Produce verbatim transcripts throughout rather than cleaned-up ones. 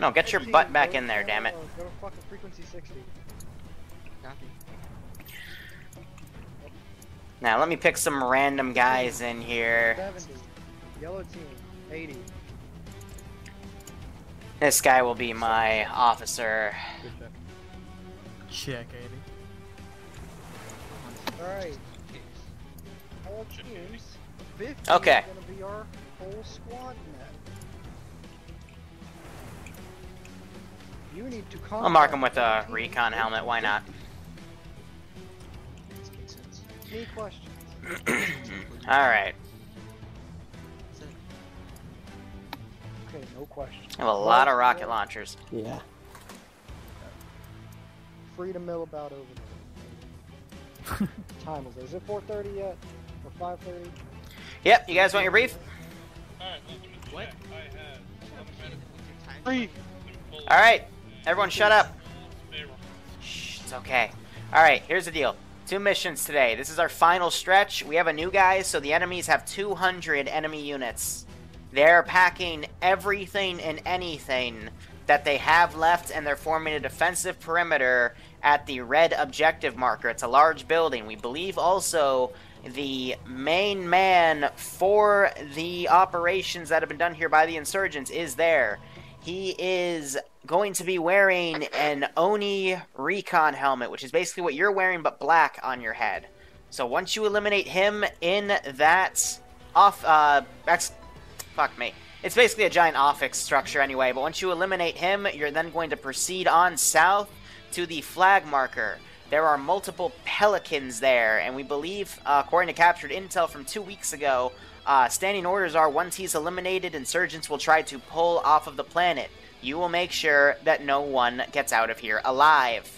No, get your butt back in there, damn it. Go to fucking frequency sixty. Now let me pick some random guys in here. seventy. Yellow team, eighty. This guy will be my officer. Check, eighty. Alright. All teams, fifty okay. Is gonna be our whole squad net. You need to I'll mark him with a recon helmet, why not? Any questions? Alright. Okay, no questions. I have a lot of rocket launchers. Yeah. Free to mill about over there. Time is is it four thirty yet? Or five thirty? Yep, you guys want your brief? Alright, what? Free! Alright, everyone shut up. Shh, it's okay. Alright, here's the deal. Two missions today. This is our final stretch. We have a new guy, so the enemies have two hundred enemy units. They're packing everything and anything that they have left, and they're forming a defensive perimeter at the red objective marker. It's a large building. We believe also the main man for the operations that have been done here by the insurgents is there. He is going to be wearing an Oni recon helmet, which is basically what you're wearing, but black on your head. So once you eliminate him in that off, uh, ex fuck me. It's basically a giant offix structure anyway, but once you eliminate him, you're then going to proceed on south to the flag marker. There are multiple Pelicans there, and we believe, uh, according to captured intel from two weeks ago, Uh, standing orders are once he's eliminated, insurgents will try to pull off of the planet. You will make sure that no one gets out of here alive.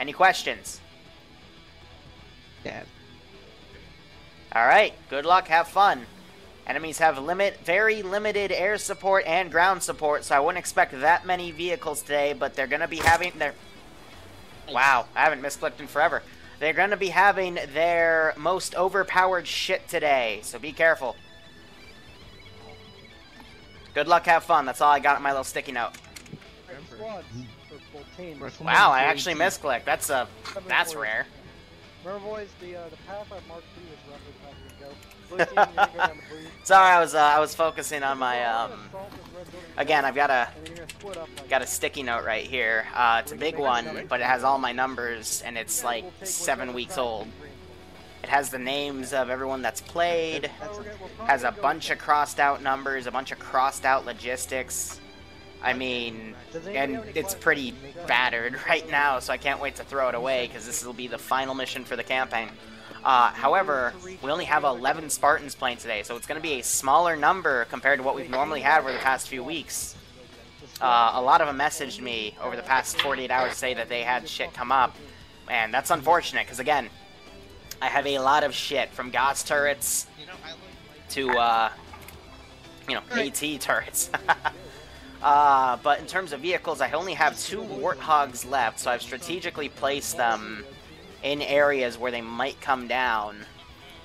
Any questions? Yeah. Alright, good luck, have fun. Enemies have limit, very limited air support and ground support, so I wouldn't expect that many vehicles today, but they're gonna be having their... Wow, I haven't misclicked in forever. They're going to be having their most overpowered shit today, so be careful. Good luck, have fun. That's all I got in my little sticky note. Wow, I actually misclicked. That's a that's rare. Remember, boys, the uh, the path I marked for you is roughly how you go. Blue team, you're gonna go down to blue. Sorry, I was uh, I was focusing on my um. Again, I've got a got a sticky note right here. Uh, it's a big one, but it has all my numbers, and it's like seven weeks old. It has the names of everyone that's played. Has a bunch of crossed out numbers, a bunch of crossed out logistics. I mean, and it's pretty battered right now, so I can't wait to throw it away, because this will be the final mission for the campaign. Uh, however, we only have eleven Spartans playing today, so it's going to be a smaller number compared to what we've normally had over the past few weeks. Uh, a lot of them messaged me over the past forty-eight hours to say that they had shit come up, and that's unfortunate, because again, I have a lot of shit, from Gauss turrets to, uh, you know, AT turrets. Uh, but in terms of vehicles, I only have two Warthogs left, so I've strategically placed them in areas where they might come down.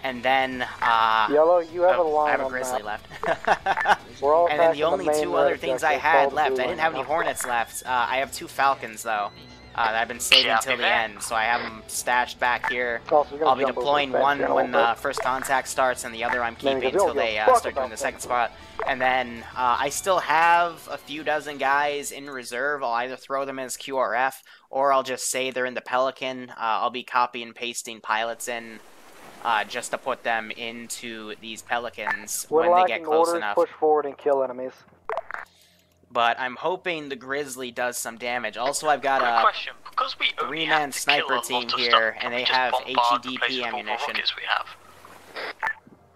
And then, uh... Yellow, you have oh, a line I have a Grizzly left. And then the only the two other things I had left, I didn't have any Hornets left. Uh, I have two Falcons, though, uh, that I've been saving until the end, so I have them stashed back here. I'll be deploying one when the first contact starts, and the other I'm keeping until they uh, start doing the second spot. And then uh, I still have a few dozen guys in reserve. I'll either throw them as Q R F or I'll just say they're in the Pelican. Uh, I'll be copy and pasting pilots in uh, just to put them into these Pelicans when they get close enough. Push forward and kill enemies. But I'm hoping the Grizzly does some damage. Also, I've got a three-man sniper team here, and they have H E D P ammunition.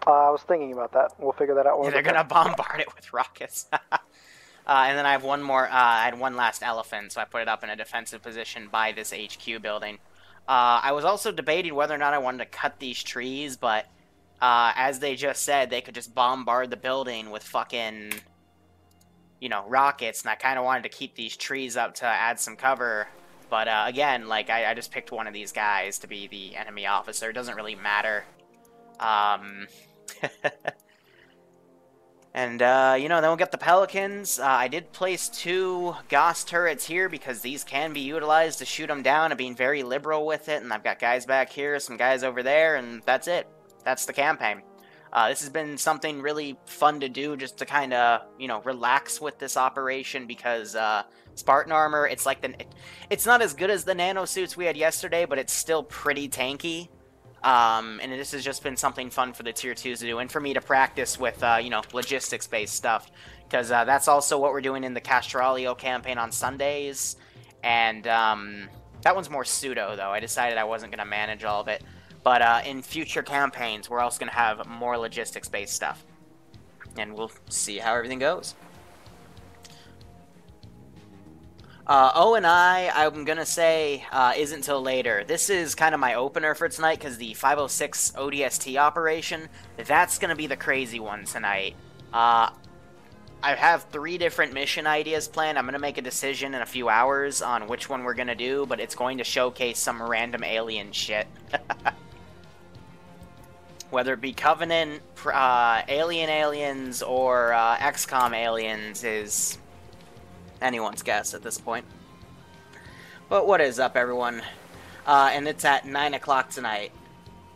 Uh, I was thinking about that. We'll figure that out. Yeah, they're going to bombard it with rockets. uh, and then I have one more. Uh, I had one last elephant, so I put it up in a defensive position by this H Q building. Uh, I was also debating whether or not I wanted to cut these trees, but uh, as they just said, they could just bombard the building with fucking, you know, rockets. And I kind of wanted to keep these trees up to add some cover. But uh, again, like, I, I just picked one of these guys to be the enemy officer. It doesn't really matter. Um... And, uh, you know, then we'll get the Pelicans. Uh, I did place two Gauss turrets here because these can be utilized to shoot them down. I'm being very liberal with it, and I've got guys back here, some guys over there, and that's it. That's the campaign. Uh, this has been something really fun to do, just to kind of, you know, relax with this operation, because uh, Spartan armor, it's like the... It's not as good as the nano suits we had yesterday, but it's still pretty tanky. Um, and this has just been something fun for the Tier twos to do, and for me to practice with, uh, you know, logistics-based stuff, because uh, that's also what we're doing in the Castralio campaign on Sundays, and um, that one's more pseudo, though. I decided I wasn't going to manage all of it, but uh, in future campaigns, we're also going to have more logistics-based stuff, and we'll see how everything goes. Uh, O and I, I'm gonna say, uh, isn't till later. This is kind of my opener for tonight, because the five oh six O D S T operation, that's gonna be the crazy one tonight. Uh, I have three different mission ideas planned. I'm gonna make a decision in a few hours on which one we're gonna do, but it's going to showcase some random alien shit. Whether it be Covenant, uh, Alien Aliens, or uh, X COM Aliens is... anyone's guess at this point. But what is up, everyone? Uh, and it's at nine o'clock tonight.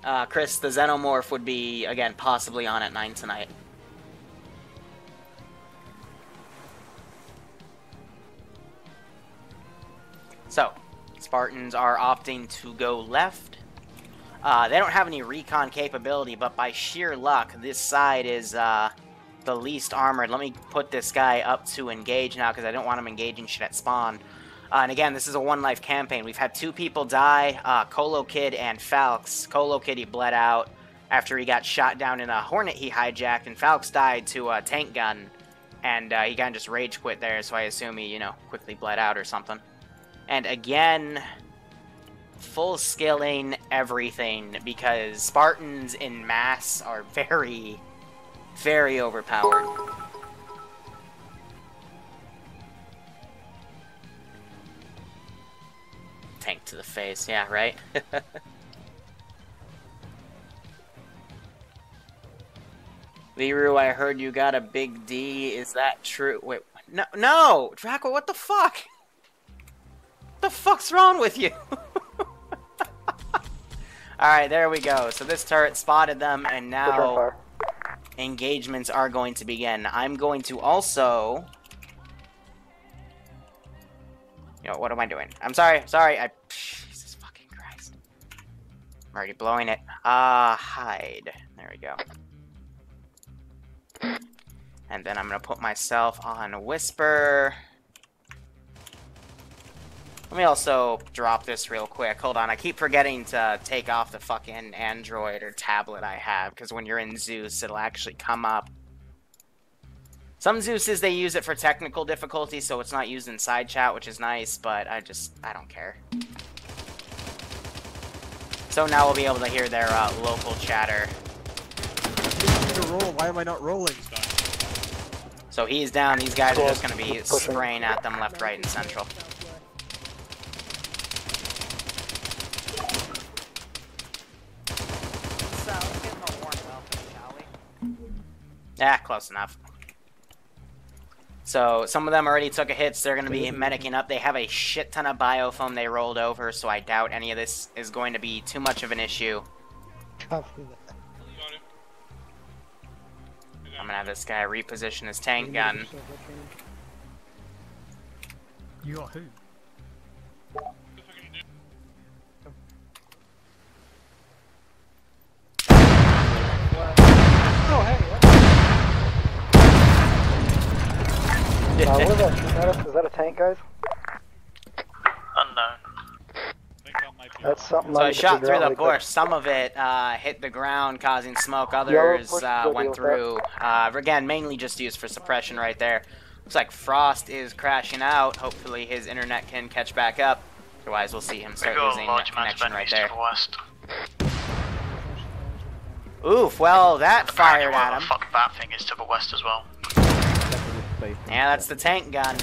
Uh, Chris, the Xenomorph would be, again, possibly on at nine tonight. So, Spartans are opting to go left. Uh, they don't have any recon capability, but by sheer luck, this side is... Uh, the least armored. Let me put this guy up to engage now, because I don't want him engaging shit at spawn. Uh, and again, this is a one life campaign. We've had two people die, uh, Colo Kid and Falx. Colo Kid, he bled out after he got shot down in a Hornet he hijacked, and Falx died to a tank gun, and uh, he kind of just rage quit there, so I assume he, you know, quickly bled out or something. And again, full skilling everything, because Spartans in mass are very... very overpowered. Tank to the face, yeah, right? Liru, I heard you got a big D. Is that true? Wait, no, no! Draco, what the fuck? What the fuck's wrong with you? Alright, there we go. So this turret spotted them, and now... engagements are going to begin. I'm going to also... Yo, what am I doing? I'm sorry, sorry, I... Jesus fucking Christ. I'm already blowing it. Ah, uh, hide. There we go. And then I'm gonna put myself on Whisper. Let me also drop this real quick. Hold on, I keep forgetting to take off the fucking Android or tablet I have, because when you're in Zeus, it'll actually come up. Some Zeuses, they use it for technical difficulty, so it's not used in side chat, which is nice, but I just, I don't care. So now we'll be able to hear their uh, local chatter. Why am I not rolling? So he's down, these guys are just going to be spraying at them left, right, and central. Ah, close enough. So, some of them already took a hit, so they're going to be medicing up. They have a shit ton of biofoam they rolled over, so I doubt any of this is going to be too much of an issue. I'm going to have this guy reposition his tank gun. You got who? Oh, hey, what? Uh, what is that shooting at us? Is that a tank, guys? Unknown. That's something. So I shot through the bush. Some of it uh, hit the ground, causing smoke. Others uh, went through. Uh, again, mainly just used for suppression right there. Looks like Frost is crashing out. Hopefully his internet can catch back up. Otherwise, we'll see him start losing that connection right there. Oof, well, that fired at him. Fuck, that thing is to the west as well. Yeah, that's the tank gun.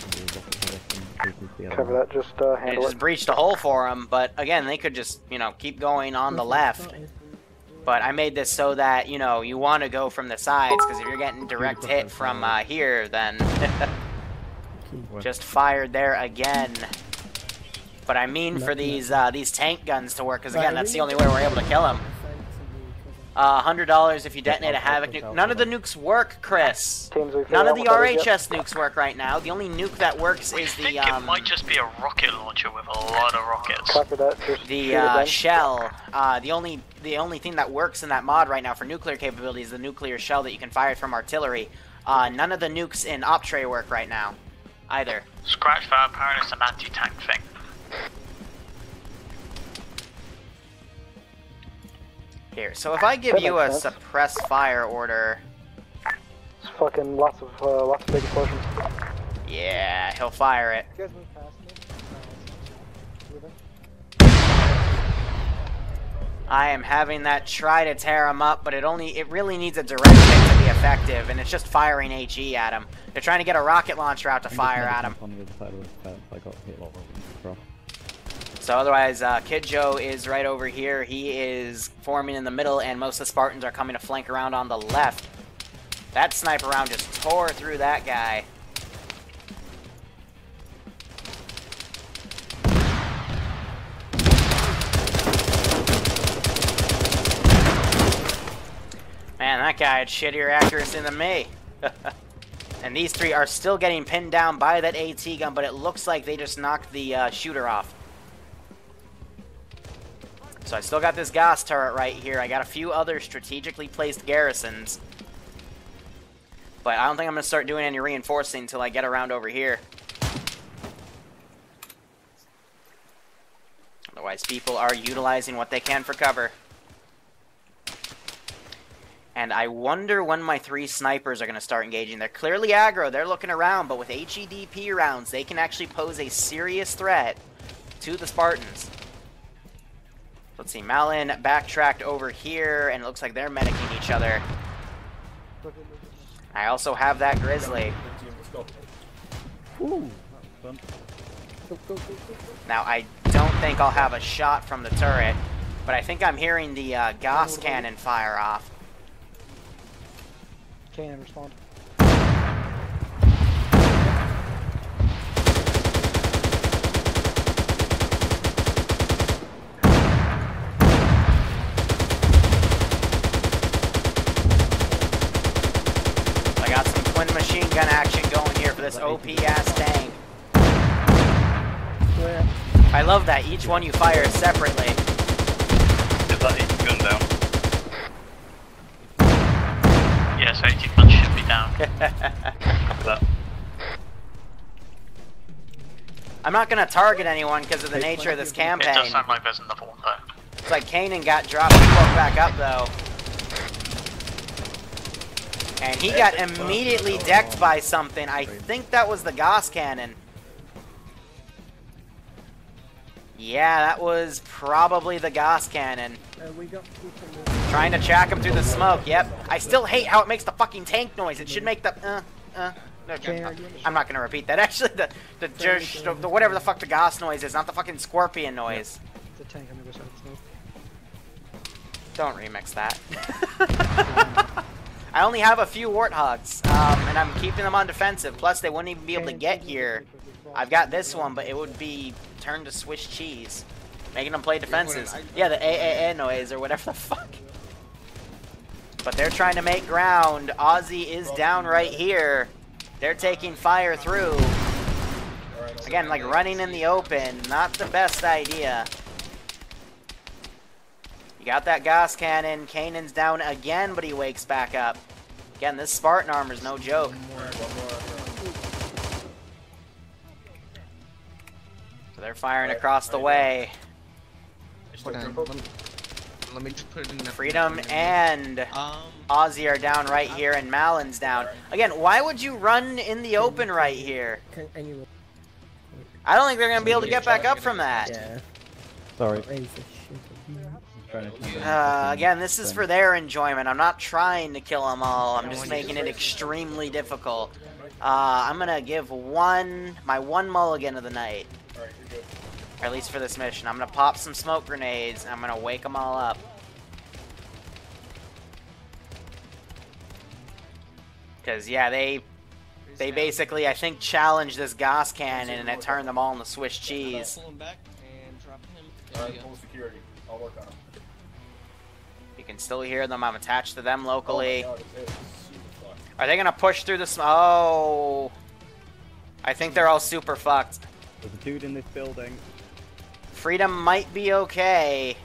Cover that, just uh, handle it. It just breached a hole for them, but again, they could just, you know, keep going on the left. But I made this so that, you know, you want to go from the sides, because if you're getting direct hit from uh, here, then... just fired there again. But I mean for these uh, these tank guns to work, because again, that's the only way we're able to kill them. Uh, one hundred dollars if you detonate a Havoc nuke. None of the nukes work, Chris. None of the R H S nukes work right now. The only nuke that works is the... Um, it might just be a rocket launcher with a lot of rockets. The uh, shell. Uh, the only the only thing that works in that mod right now for nuclear capability is the nuclear shell that you can fire from artillery. Uh, none of the nukes in Optre work right now, either. Scratch fire, apparently it's an anti-tank thing. Here, so if I give you a suppress fire order... It's fucking lots of, uh, lots of big explosions. Yeah, he'll fire it. You guys move past me. I am having that try to tear him up, but it only, it really needs a direct hit to be effective, and it's just firing H E at him. They're trying to get a rocket launcher out to fire at him. So otherwise, uh, Kid Joe is right over here. He is forming in the middle, and most of the Spartans are coming to flank around on the left. That sniper round just tore through that guy. Man, that guy had shittier accuracy than me. And these three are still getting pinned down by that AT gun, but it looks like they just knocked the uh, shooter off. So I still got this Gauss turret right here. I got a few other strategically placed garrisons. But I don't think I'm going to start doing any reinforcing until I get around over here. Otherwise, people are utilizing what they can for cover. And I wonder when my three snipers are going to start engaging. They're clearly aggro. They're looking around. But with H E D P rounds, they can actually pose a serious threat to the Spartans. Let's see, Malin backtracked over here, and it looks like they're medicing each other. I also have that Grizzly. Ooh. Now, I don't think I'll have a shot from the turret, but I think I'm hearing the uh, Gauss cannon fire off. Cannon respond. Machine gun action going here for this O P ass tank. Where? I love that each one you fire separately. Is that eighty gun down? Yes, eighty gun should be down. I'm not gonna target anyone because of the nature of this campaign. It does sound like there's another one though. It's like Kanan got dropped and pulled back up though. And he got immediately decked by something. I think that was the Gauss cannon. Yeah, that was probably the Gauss cannon. Trying to track him through the smoke, yep. I still hate how it makes the fucking tank noise. It should make the... Uh, uh, okay. I'm not going to repeat that. Actually, the, the, the, the whatever the fuck the Gauss noise is, not the fucking scorpion noise. Don't remix that. I only have a few Warthogs, um, and I'm keeping them on defensive. Plus, they wouldn't even be able to get here. I've got this one, but it would be turned to Swiss cheese. Making them play defenses. Yeah, the A A A noise or whatever the fuck. But they're trying to make ground. Ozzy is down right here. They're taking fire through. Again, like running in the open. Not the best idea. You got that Gauss cannon. Kanan's down again, but he wakes back up. Again, this Spartan armor's no joke. So they're firing across the way. Freedom and Ozzy are down right here, and Malin's down. Again, why would you run in the open right here? I don't think they're going to be able to get back up from that. Sorry. Uh, again, this is for their enjoyment. I'm not trying to kill them all. I'm just making it extremely difficult. Uh, I'm gonna give one, my one mulligan of the night. Or at least for this mission. I'm gonna pop some smoke grenades, and I'm gonna wake them all up. Because, yeah, they they basically, I think, challenged this Gauss cannon and it turned them all into Swiss cheese. Pull him back and drop him. Alright, pull security. I'll work on him. You can still hear them. I'm attached to them locally. Oh my God, it's, it's super fucked. Are they going to push through the... Oh... I think they're all super fucked. There's a dude in this building. Freedom might be okay.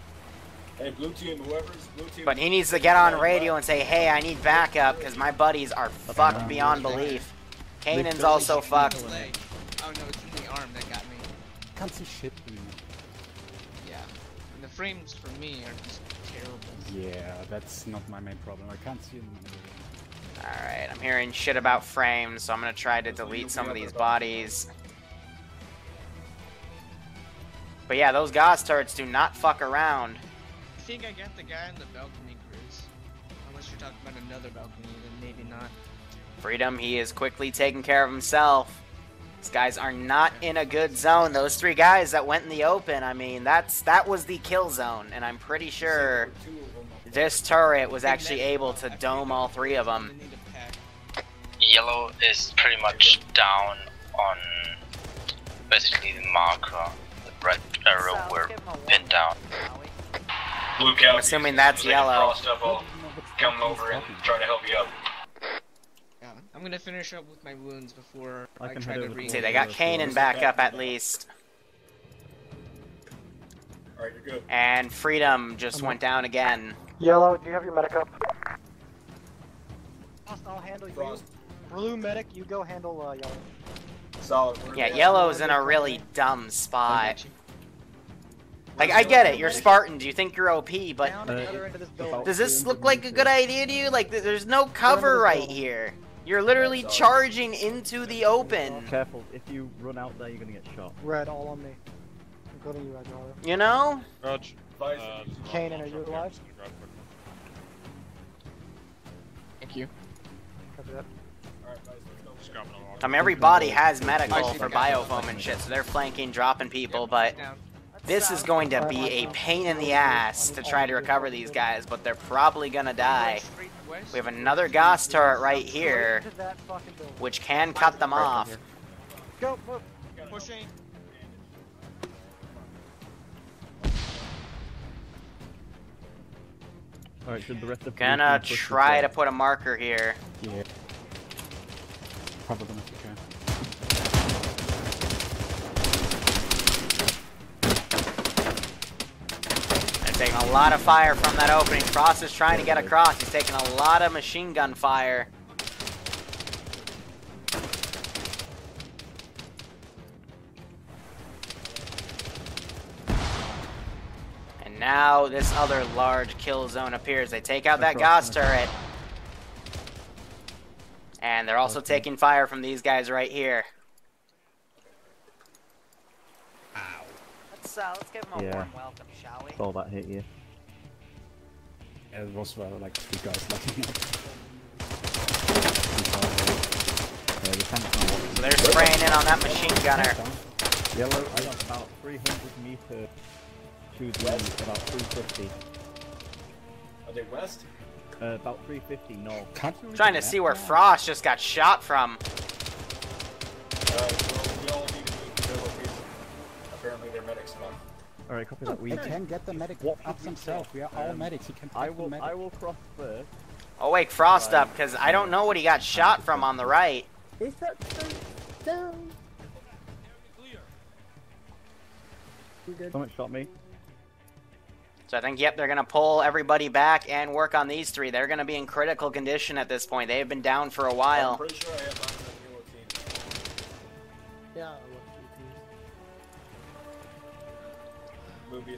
Hey, blue team, whoever's blue team. But he needs to get on radio and say, hey, I need backup, because my buddies are fucked um, beyond belief. Kanan's also fucked. Oh no, it's in the arm that got me. I can't see shit through you. Yeah. And the frames for me are just terrible. Yeah, that's not my main problem. I can't see them anymore. Alright, I'm hearing shit about frames, so I'm gonna try to delete some of these bodies. But yeah, those Gauss turrets do not fuck around. I think I got the guy in the balcony, Chris. Unless you're talking about another balcony, then maybe not. Freedom, he is quickly taking care of himself. These guys are not in a good zone. Those three guys that went in the open, I mean, that's that was the kill zone, and I'm pretty sure... this turret was actually able to dome all three of them. Yellow is pretty much down on basically the marker, the red arrow were pinned down. I'm assuming that's yellow. I'll come over and try to help you up. Yeah, I'm gonna finish up with my wounds before I, I try to read. See, they got Kanan back up at least. All right, you're good. And Freedom just went down again. Yellow, do you have your medic up? I'll handle Frost. You. Blue medic, you go handle uh, yellow. Solid. Yeah, yellow's in a really dumb spot. Like, I get it, you're Spartan, you think you're O P, but... Uh, does this look like a good idea to you? Like, there's no cover right here. You're literally charging into the open. Careful, if you run out there, you're gonna get shot. Red, all on me. You, you know? Roger. Uh, Kanan, are you alive? Thank you. Copy that. I mean, every body has medical for biofoam and shit, so they're flanking, dropping people, but this is going to be a pain in the ass to try to recover these guys, but they're probably gonna die. We have another Gauss turret right here, which can cut them off. Go, pushing. Alright, should the rest of gonna try to put a marker here. Yeah. Probably gonna try. They're taking a lot of fire from that opening. Frost is trying to get across. He's taking a lot of machine gun fire. Now this other large kill zone appears. They take out that Gauss turret. And they're also okay. taking fire from these guys right here. Ow. Let's, uh, let's give them a yeah. warm welcome, shall we? All that hit you. Yeah, it was rather like two guys locking up. So they're spraying in on that machine gunner. Yellow, I got about three hundred meters. West? About three fifty. Are they west? Uh, about three fifty north. Can't really trying to see where yeah. Frost just got shot from. Alright, well, we all need to move to their location. Apparently they're medics now. Alright, copy that. We okay. can get the medic what up himself. We are all um, medics. He can I will, medic. I will cross first. I'll wake Frost right. up, because I don't know what he got shot from on the right. Is that so down? Someone shot me. So I think, yep, they're going to pull everybody back and work on these three. They're going to be in critical condition at this point. They have been down for a while. I'm pretty sure I have on the yeah, I love G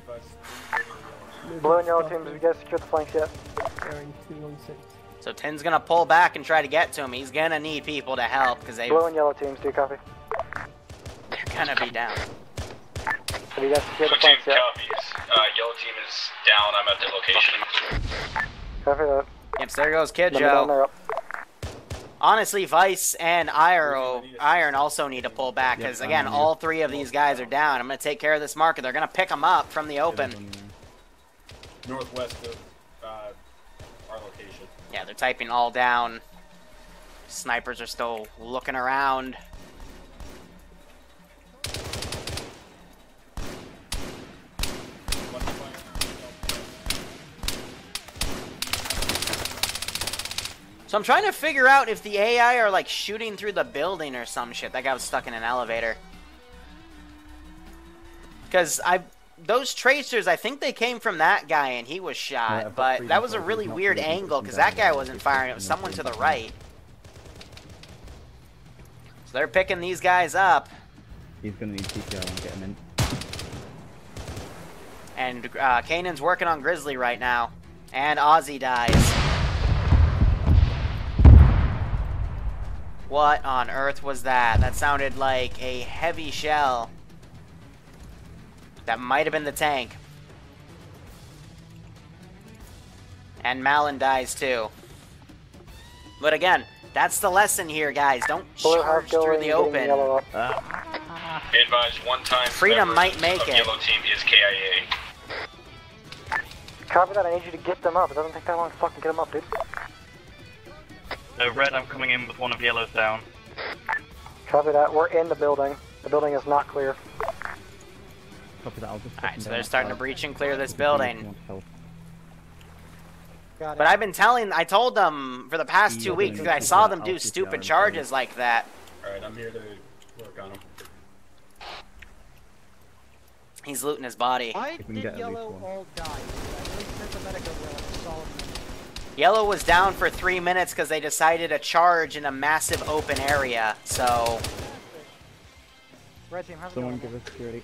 T. Blue and yellow team, did you guys secure the flanks yet? So Tin's going to pull back and try to get to him. He's going to need people to help because they... Blue and yellow teams, do you copy? They're going to be down. So you guys secure the flanks yet? Uh, yellow team is down. I'm at the location. Copy that. Yep, so there goes Kid Joe. Honestly, Vice and Iron, Iron also need to pull back because, again, all three of these guys are down. I'm going to take care of this market. They're going to pick them up from the open. Northwest of uh, our location. Yeah, they're typing all down. Snipers are still looking around. So I'm trying to figure out if the A I are like shooting through the building or some shit. That guy was stuck in an elevator. Because I, those tracers, I think they came from that guy and he was shot. Yeah, but that was a really weird angle because that guy wasn't firing. It was someone to the right. So they're picking these guys up. He's going to need T P O and get him in. And uh, Kanan's working on Grizzly right now. And Ozzy dies. What on earth was that? That sounded like a heavy shell. That might have been the tank. And Malin dies too. But again, that's the lesson here, guys. Don't Blue charge through the open. Uh, advise one time. Freedom might make it. Yellow team is K I A. Copy that. I need you to get them up. It doesn't take that long to fucking get them up, dude. So red, I'm coming in with one of yellows down. Copy that, we're in the building. The building is not clear. Copy that, I'll just... Alright, so they're starting to breach and clear this building. But I've been telling, I told them for the past two weeks, because I saw them do stupid charges like that. Alright, I'm here to work on him. He's looting his body. Why did yellow all die? I really sent the medic over like a solid minute. Yellow was down for three minutes because they decided to charge in a massive open area, so... Red team, how's it going? Someone give us security.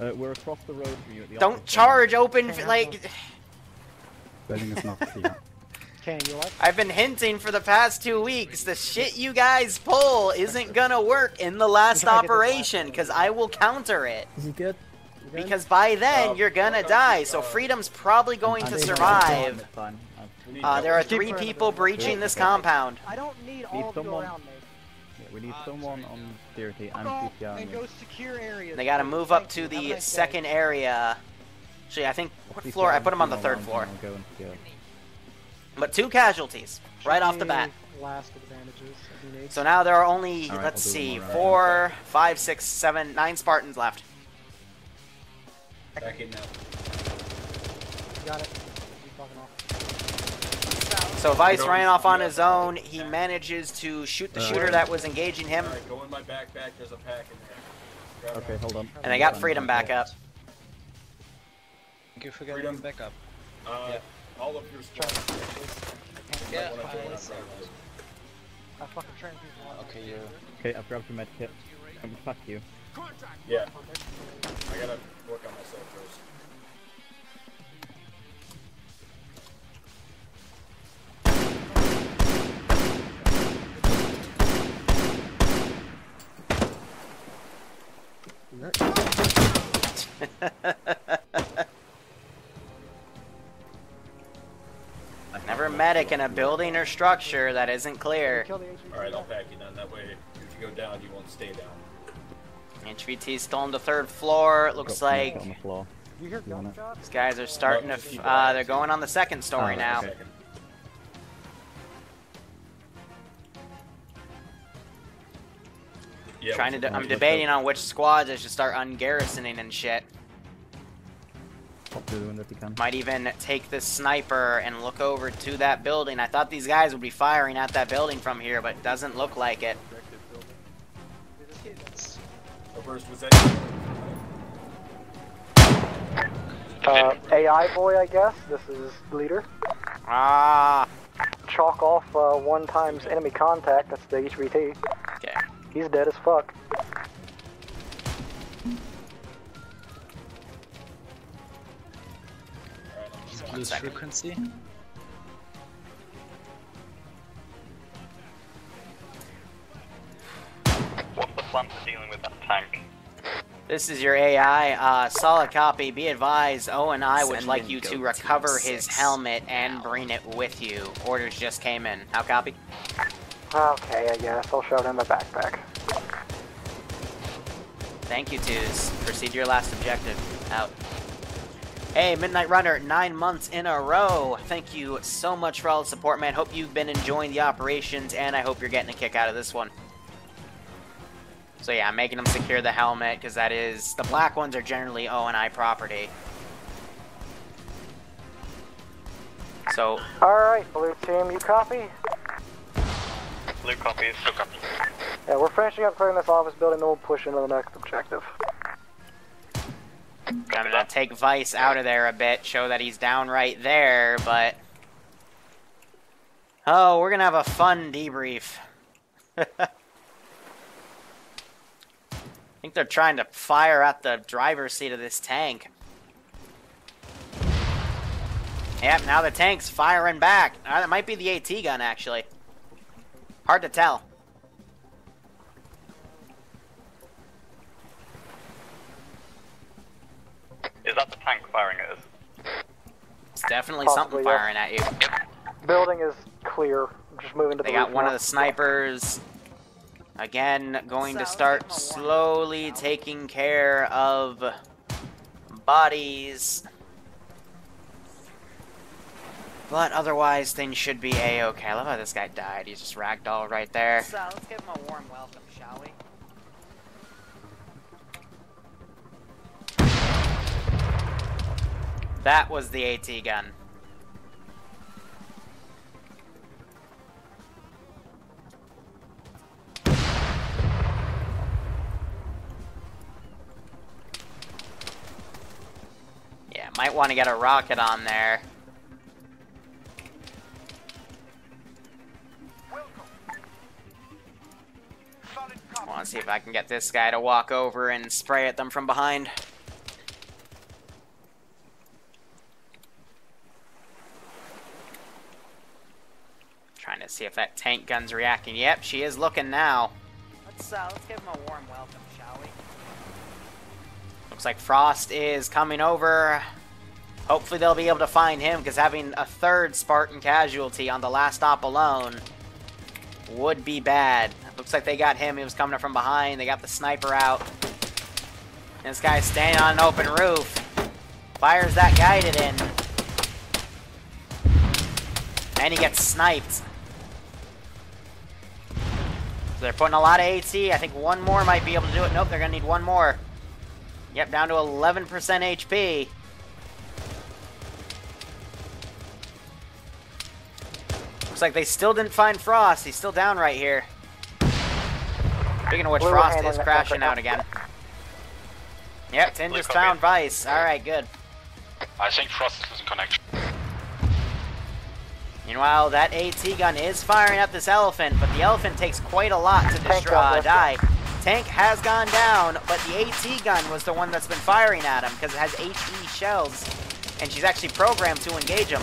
Uh, we're across the road from you at the Don't office. Charge open, hey, like... Can you like? I've been hinting for the past two weeks, the shit you guys pull isn't gonna work in the last operation, because I will counter it. Is he good? good? Because by then, uh, you're gonna die, so Freedom's probably going to survive. Uh, there are three people breaching this compound. I don't need all of you around me. Yeah, we need someone on security and P P R. They gotta move up to the second area. Actually, I think what floor? I put them on the third floor. But two casualties right off the bat. So now there are only, let's see, four, five, six, seven, nine Spartans left. Back in now. Got it. So Vice ran off on his own. He manages to shoot the shooter that was engaging him. Alright, go in my backpack. There's a pack in there. Okay, hold on. And I got Freedom back up. Thank you for getting Freedom back up. Uh, all of your stuff. Yeah, I fucking trained people. Okay, yeah. Okay, I've grabbed your med kit. I'm gonna fuck you. Yeah. I gotta work on myself first. Never medic in a building or structure that isn't clear. Alright, I'll pack you down that way. If you go down, you won't stay down. H V T's still on the third floor. It looks like these guys are starting to. F uh, they're going on the second story now. Yeah, trying to de I'm debating on which squads I should start ungarrisoning and shit. Might even take this sniper and look over to that building. I thought these guys would be firing at that building from here, but it doesn't look like it. Uh, A I boy, I guess. This is leader. Ah. Chalk off uh, one times enemy contact. That's the H V T. Okay. He's dead as fuck. Lose frequency. What's the plan for dealing with that tank? This is your A I. Uh, solid copy. Be advised, O and I would like you to recover his helmet and bring it with you. Orders just came in. How copy? Okay, I guess I'll show them the backpack. Thank you, twos. Proceed to your last objective. Out. Hey, Midnight Runner, nine months in a row. Thank you so much for all the support, man. Hope you've been enjoying the operations, and I hope you're getting a kick out of this one. So yeah, I'm making them secure the helmet, because that is... the black ones are generally O and I property. So... Alright, blue team, you copy? Blue copy, blue copy. Yeah, we're finishing up clearing this office building, then we'll push into the next objective. I'm gonna take Vice out of there a bit, show that he's down right there, but... oh, we're gonna have a fun debrief. I think they're trying to fire at the driver's seat of this tank. Yep, now the tank's firing back. Uh, that might be the AT gun, actually. Hard to tell. Is that the tank firing at us? It's definitely Possibly, something firing yeah. at you. Yep. Building is clear. Just moving to the. They got one now. of the snipers. Again, going so to start slowly taking care of bodies. But otherwise, things should be a-okay. I love how this guy died. He's just ragdolled right there. So let's give him a warm welcome, shall we? That was the AT gun. Yeah, might want to get a rocket on there. I want to see if I can get this guy to walk over and spray at them from behind. Trying to see if that tank gun's reacting. Yep, she is looking now. Let's uh, let's give him a warm welcome, shall we? Looks like Frost is coming over. Hopefully they'll be able to find him, because having a third Spartan casualty on the last op alone would be bad. Looks like they got him. He was coming up from behind. They got the sniper out. And this guy's standing on an open roof. Fires that guided in. And he gets sniped. They're putting a lot of AT. I think one more might be able to do it. Nope, they're going to need one more. Yep, down to eleven percent H P. Looks like they still didn't find Frost. He's still down right here. Speaking of which, Frost is crashing out again. Yep, Tin just found Vice. Alright, good. I think Frost is in connection. Meanwhile, that AT gun is firing up this elephant, but the elephant takes quite a lot to destroy, uh, die. Tank has gone down, but the AT gun was the one that's been firing at him, because it has HE shells, and she's actually programmed to engage him.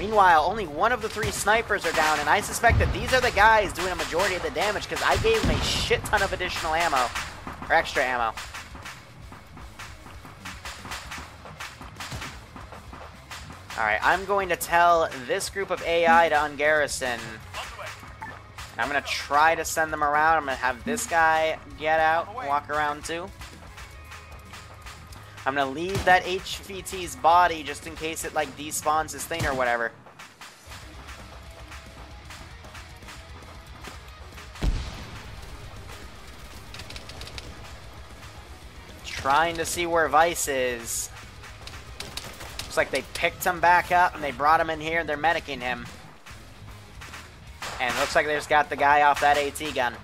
Meanwhile, only one of the three snipers are down, and I suspect that these are the guys doing a majority of the damage, because I gave them a shit ton of additional ammo, or extra ammo. Alright, I'm going to tell this group of A I to ungarrison. And I'm going to try to send them around. I'm going to have this guy get out, walk around too. I'm going to leave that H V T's body just in case it like despawns his thing or whatever. Trying to see where Vice is. Looks like they picked him back up and they brought him in here and they're medicing him. And looks like they just got the guy off that AT gun.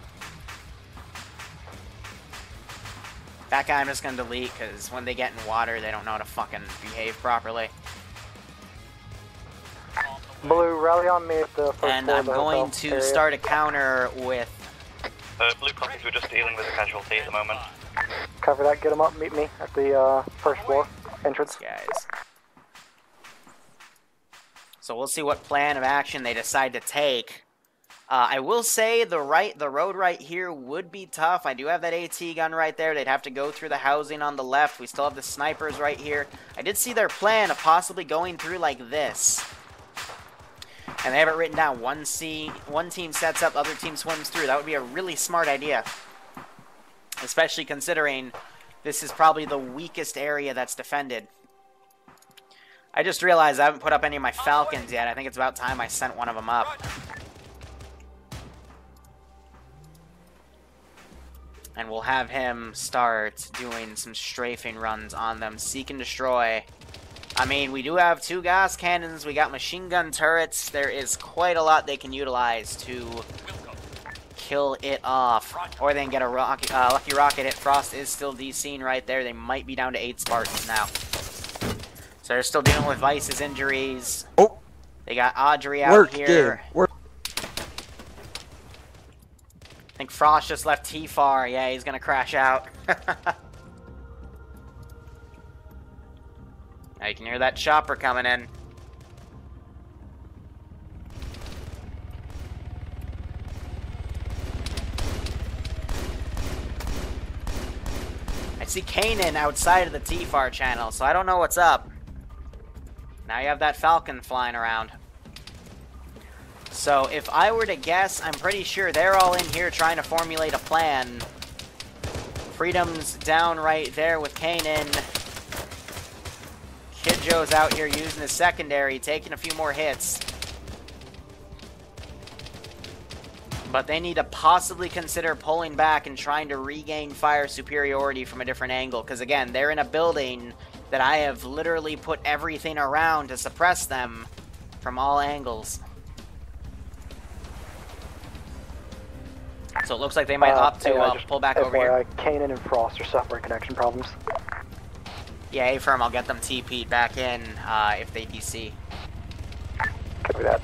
That guy I'm just gonna delete, because when they get in water they don't know how to fucking behave properly. Blue, rally on me at the first And I'm going to area. start a counter with uh, Blue copies, we're just dealing with a casualty at the moment. Cover that, get him up, meet me at the uh, first floor entrance. Guys. So we'll see what plan of action they decide to take. Uh, I will say the right, the road right here would be tough. I do have that AT gun right there. They'd have to go through the housing on the left. We still have the snipers right here. I did see their plan of possibly going through like this. And they have it written down. One, C, one team sets up, other team swims through. That would be a really smart idea. Especially considering This is probably the weakest area that's defended. I just realized I haven't put up any of my Falcons yet. I think it's about time I sent one of them up. And we'll have him start doing some strafing runs on them. Seek and destroy. I mean, we do have two Gauss cannons. We got machine gun turrets. There is quite a lot they can utilize to kill it off. Or they can get a rocket, uh, lucky rocket hit. Frost is still D C'ing right there. They might be down to eight Spartans now. So they're still dealing with Vice's injuries. Oh, they got Audrey out Work, here. Work. I think Frost just left T F A R. Yeah, he's gonna crash out. Now you can hear that chopper coming in. I see Kanan outside of the T F A R channel, so I don't know what's up. Now you have that Falcon flying around. So, if I were to guess, I'm pretty sure they're all in here trying to formulate a plan. Freedom's down right there with Kanan. Kid Joe's out here using his secondary, taking a few more hits. But they need to possibly consider pulling back and trying to regain fire superiority from a different angle. Because again, they're in a building that I have literally put everything around to suppress them from all angles. So it looks like they might uh, opt to uh, pull back over here. Kanan and Frost are suffering connection problems. Yeah, A-Firm, I'll get them T P'd back in uh, if they D C. Copy that.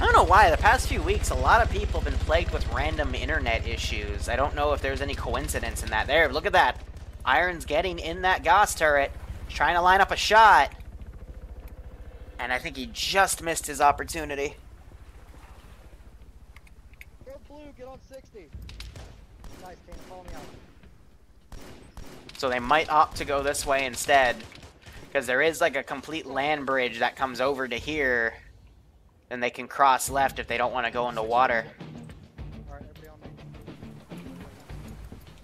I don't know why. The past few weeks, a lot of people have been plagued with random internet issues. I don't know if there's any coincidence in that. There, look at that. Iron's getting in that Gauss turret, trying to line up a shot. And I think he just missed his opportunity. Get on sixty. Nice team, call me out. So they might opt to go this way instead, because there is like a complete land bridge that comes over to here, and they can cross left if they don't want to go into water.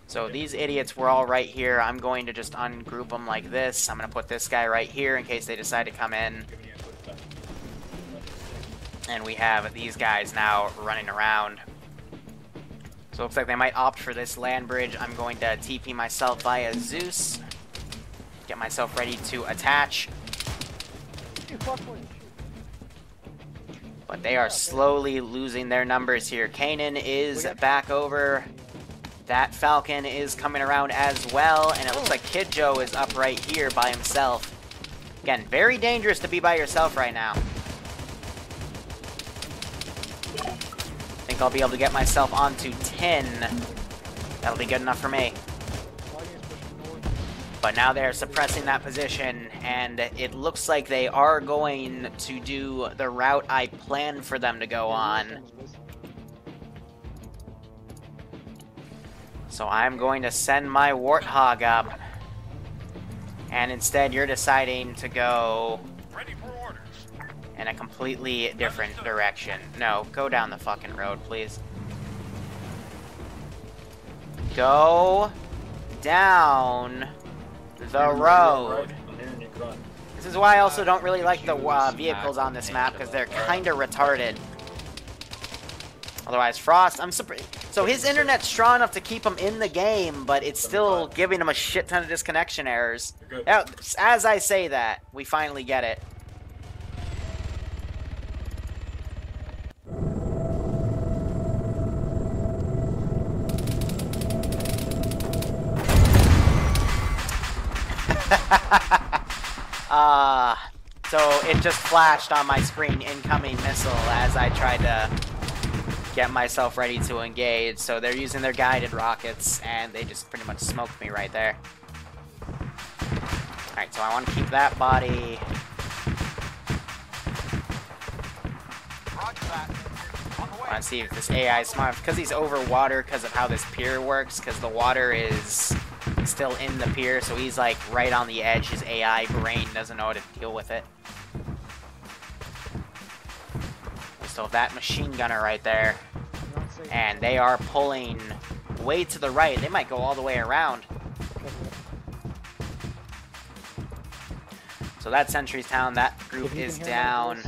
So these idiots were all right here. I'm going to just ungroup them like this. I'm going to put this guy right here in case they decide to come in. And we have these guys now running around. So it looks like they might opt for this land bridge. I'm going to T P myself via Zeus. Get myself ready to attach. But they are slowly losing their numbers here. Kanan is back over. That Falcon is coming around as well. And it looks like Kid Joe is up right here by himself. Again, very dangerous to be by yourself right now. I think I'll be able to get myself onto ten. That'll be good enough for me. But now they're suppressing that position, and it looks like they are going to do the route I planned for them to go on. So I'm going to send my Warthog up, and instead you're deciding to go in a completely different direction. No, go down the fucking road, please. Go down the road. This is why I also don't really like the uh, vehicles on this map, because they're kind of retarded. Otherwise, Frost, I'm surprised. So his internet's strong enough to keep him in the game, but it's still giving him a shit ton of disconnection errors. Now, as I say that, we finally get it. uh, so it just flashed on my screen, incoming missile, as I tried to get myself ready to engage. So they're using their guided rockets, and they just pretty much smoked me right there. Alright, so I want to keep that body. I want to see if this A I is smart, because he's over water because of how this pier works, because the water is still in the pier, so he's like right on the edge. His A I brain doesn't know how to deal with it. We still have that machine gunner right there, and they are pulling way to the right. They might go all the way around. So that's Sentry's Town. That group is down.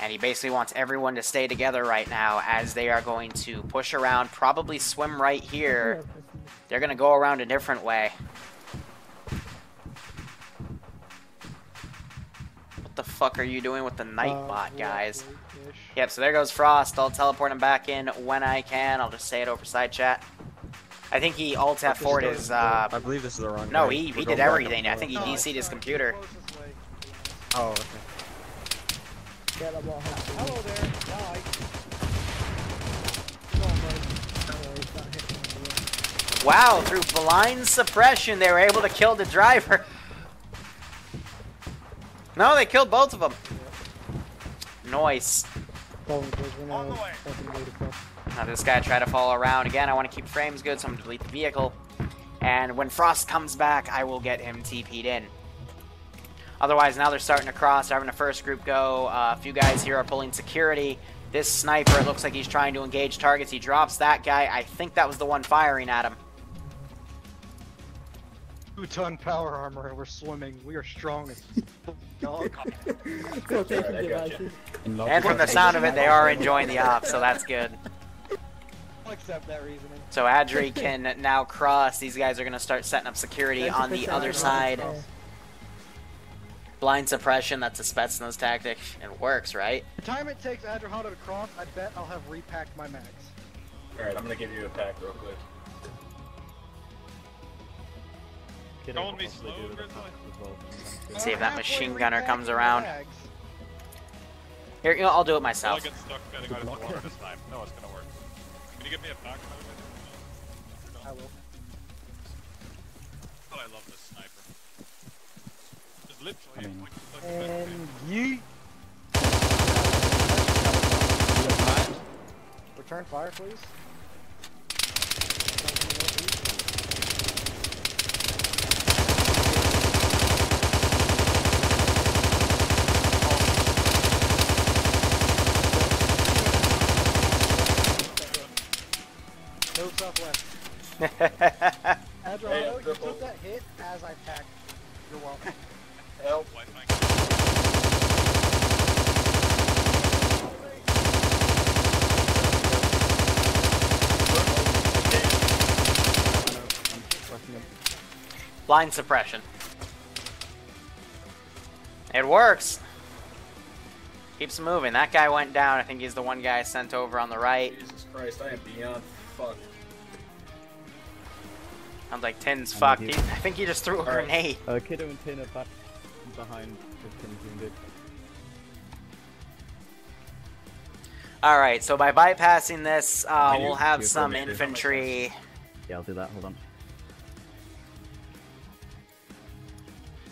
And he basically wants everyone to stay together right now as they are going to push around, probably swim right here. They're going to go around a different way. What the fuck are you doing with the Nightbot, guys? Yep, so there goes Frost. I'll teleport him back in when I can. I'll just say it over side chat. I think he alt F forward his... Uh, I believe this is the wrong No, way. he, he did everything. I think he D C'd his computer. Oh, okay. Hello there. Nice. Wow, through blind suppression, they were able to kill the driver. No, they killed both of them. Nice. Now this guy tried to follow around again. I want to keep frames good, so I'm going to delete the vehicle. And when Frost comes back, I will get him T P'd in. Otherwise, now they're starting to cross, having the first group go. Uh, a few guys here are pulling security. This sniper, it looks like he's trying to engage targets. He drops that guy. I think that was the one firing at him. Two-ton power armor, and we're swimming. We are strong. And from the sound of it, they are enjoying the op, so that's good. I'll accept that reasoning. So Adri can now cross. These guys are going to start setting up security on the other side. Blind suppression, that's a Spetsnaz tactic, and works, right? The time it takes Adrahana to cross, I bet I'll have repacked my mags. Alright, I'm gonna give you a pack real quick. Don't be slow, Grizzly. See if that machine gunner comes around. Mags. Here, you know, I'll do it myself. I'll get stuck betting on the water this time. No, it's gonna work. Can you give me a pack? I will. Oh, I love this sniper. Literally, I mean, and yeet! Return fire, please. No top left. Adro, hey, you triple. took that hit as I packed. You're welcome. Help. Blind suppression. It works. Keeps moving. That guy went down. I think he's the one guy sent over on the right. Jesus Christ, I am beyond fucked. Sounds like Tin's fucked. He, I think he just threw a right. grenade. Uh, Kiddo and Tin are back. Behind the Alright, so by bypassing this, uh, we'll have some infantry. Yeah, I'll do that. Hold on.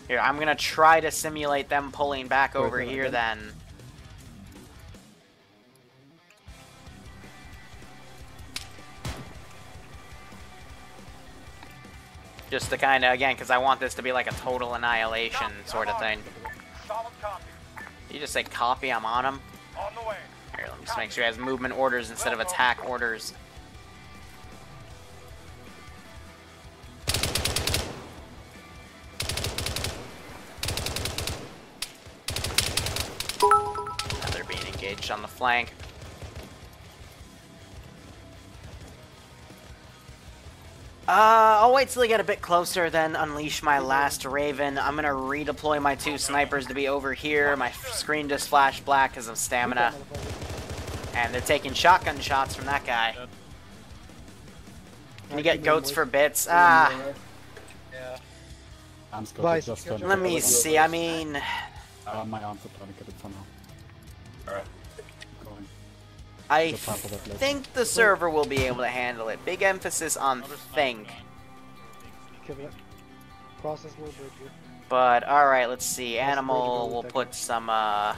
Here, I'm going to try to simulate them pulling back Where over here then. Just to kind of, again, because I want this to be like a total annihilation sort of thing. You just say copy, I'm on him. Here, let me just make sure he has movement orders instead of attack orders. Now they're being engaged on the flank. Uh, I'll wait till they get a bit closer, then unleash my last Raven. I'm gonna redeploy my two snipers to be over here. My screen just flashed black because of stamina. And they're taking shotgun shots from that guy. Can you get goats for bits? Ah. Let me see, I mean... Alright. I think the server will be able to handle it. Big emphasis on think. But alright, let's see. Animal, we'll put some uh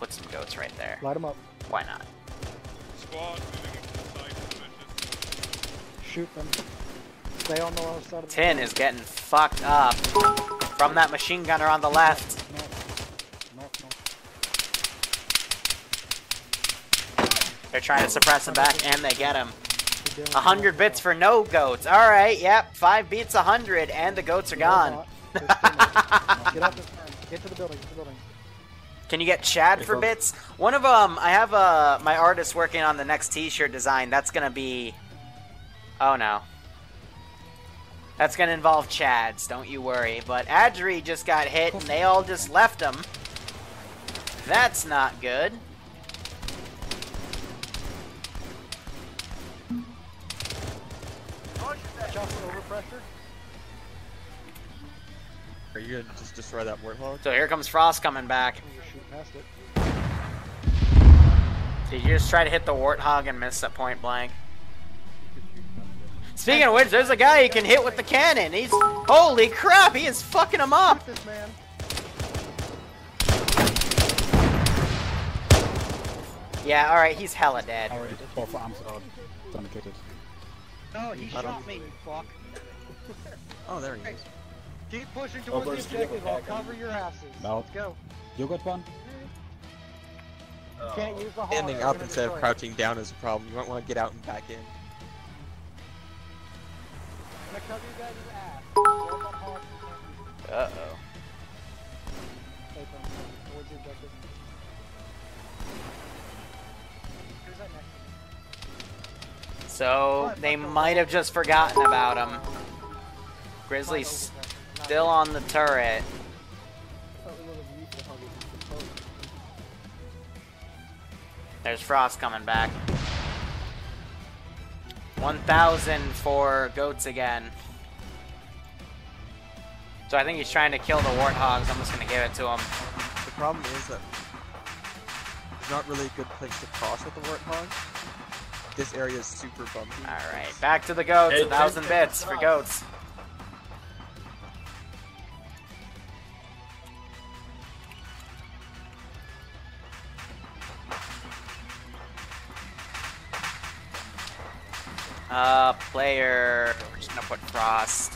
put some goats right there. Light them up. Why not? Shoot them. Stay on the low side of the Tin is getting fucked up from that machine gunner on the left. They're trying to suppress him back, and they get him. A hundred bits for no goats. All right, yep. Five beats a hundred, and the goats are gone. Get up and get to the building. Get to the building. Can you get Chad for bits? One of them. I have uh, my artist working on the next T-shirt design. That's gonna be. Oh no. That's gonna involve Chads. Don't you worry. But Adri just got hit, and they all just left him. That's not good. Are you gonna just destroy that Warthog? So here comes Frost coming back. Did you just try to hit the Warthog and miss at point blank? Speaking of which, there's a guy you can hit with the cannon. He's holy crap! He is fucking him up. Yeah, all right, he's hella dead. Oh, he shot me, fuck. Oh, there he is. Keep pushing towards the objective, I'll cover your asses. No. Let's go. You got one? Uh, Can't use the hall. Standing up instead of crouching down is a problem. You might want to get out and back in. I'm gonna cover you guys' ass. Uh-oh. Towards the objective. Who's that next? So they might have just forgotten about him. Grizzly's still on the turret. There's Frost coming back. one thousand for goats again. So I think he's trying to kill the Warthogs. I'm just going to give it to him. The problem is that there's not really a good place to cross with the Warthogs. This area is super bumpy. Alright, back to the goats. Hey, a thousand bits for goats. Uh, player. We're just gonna put Frost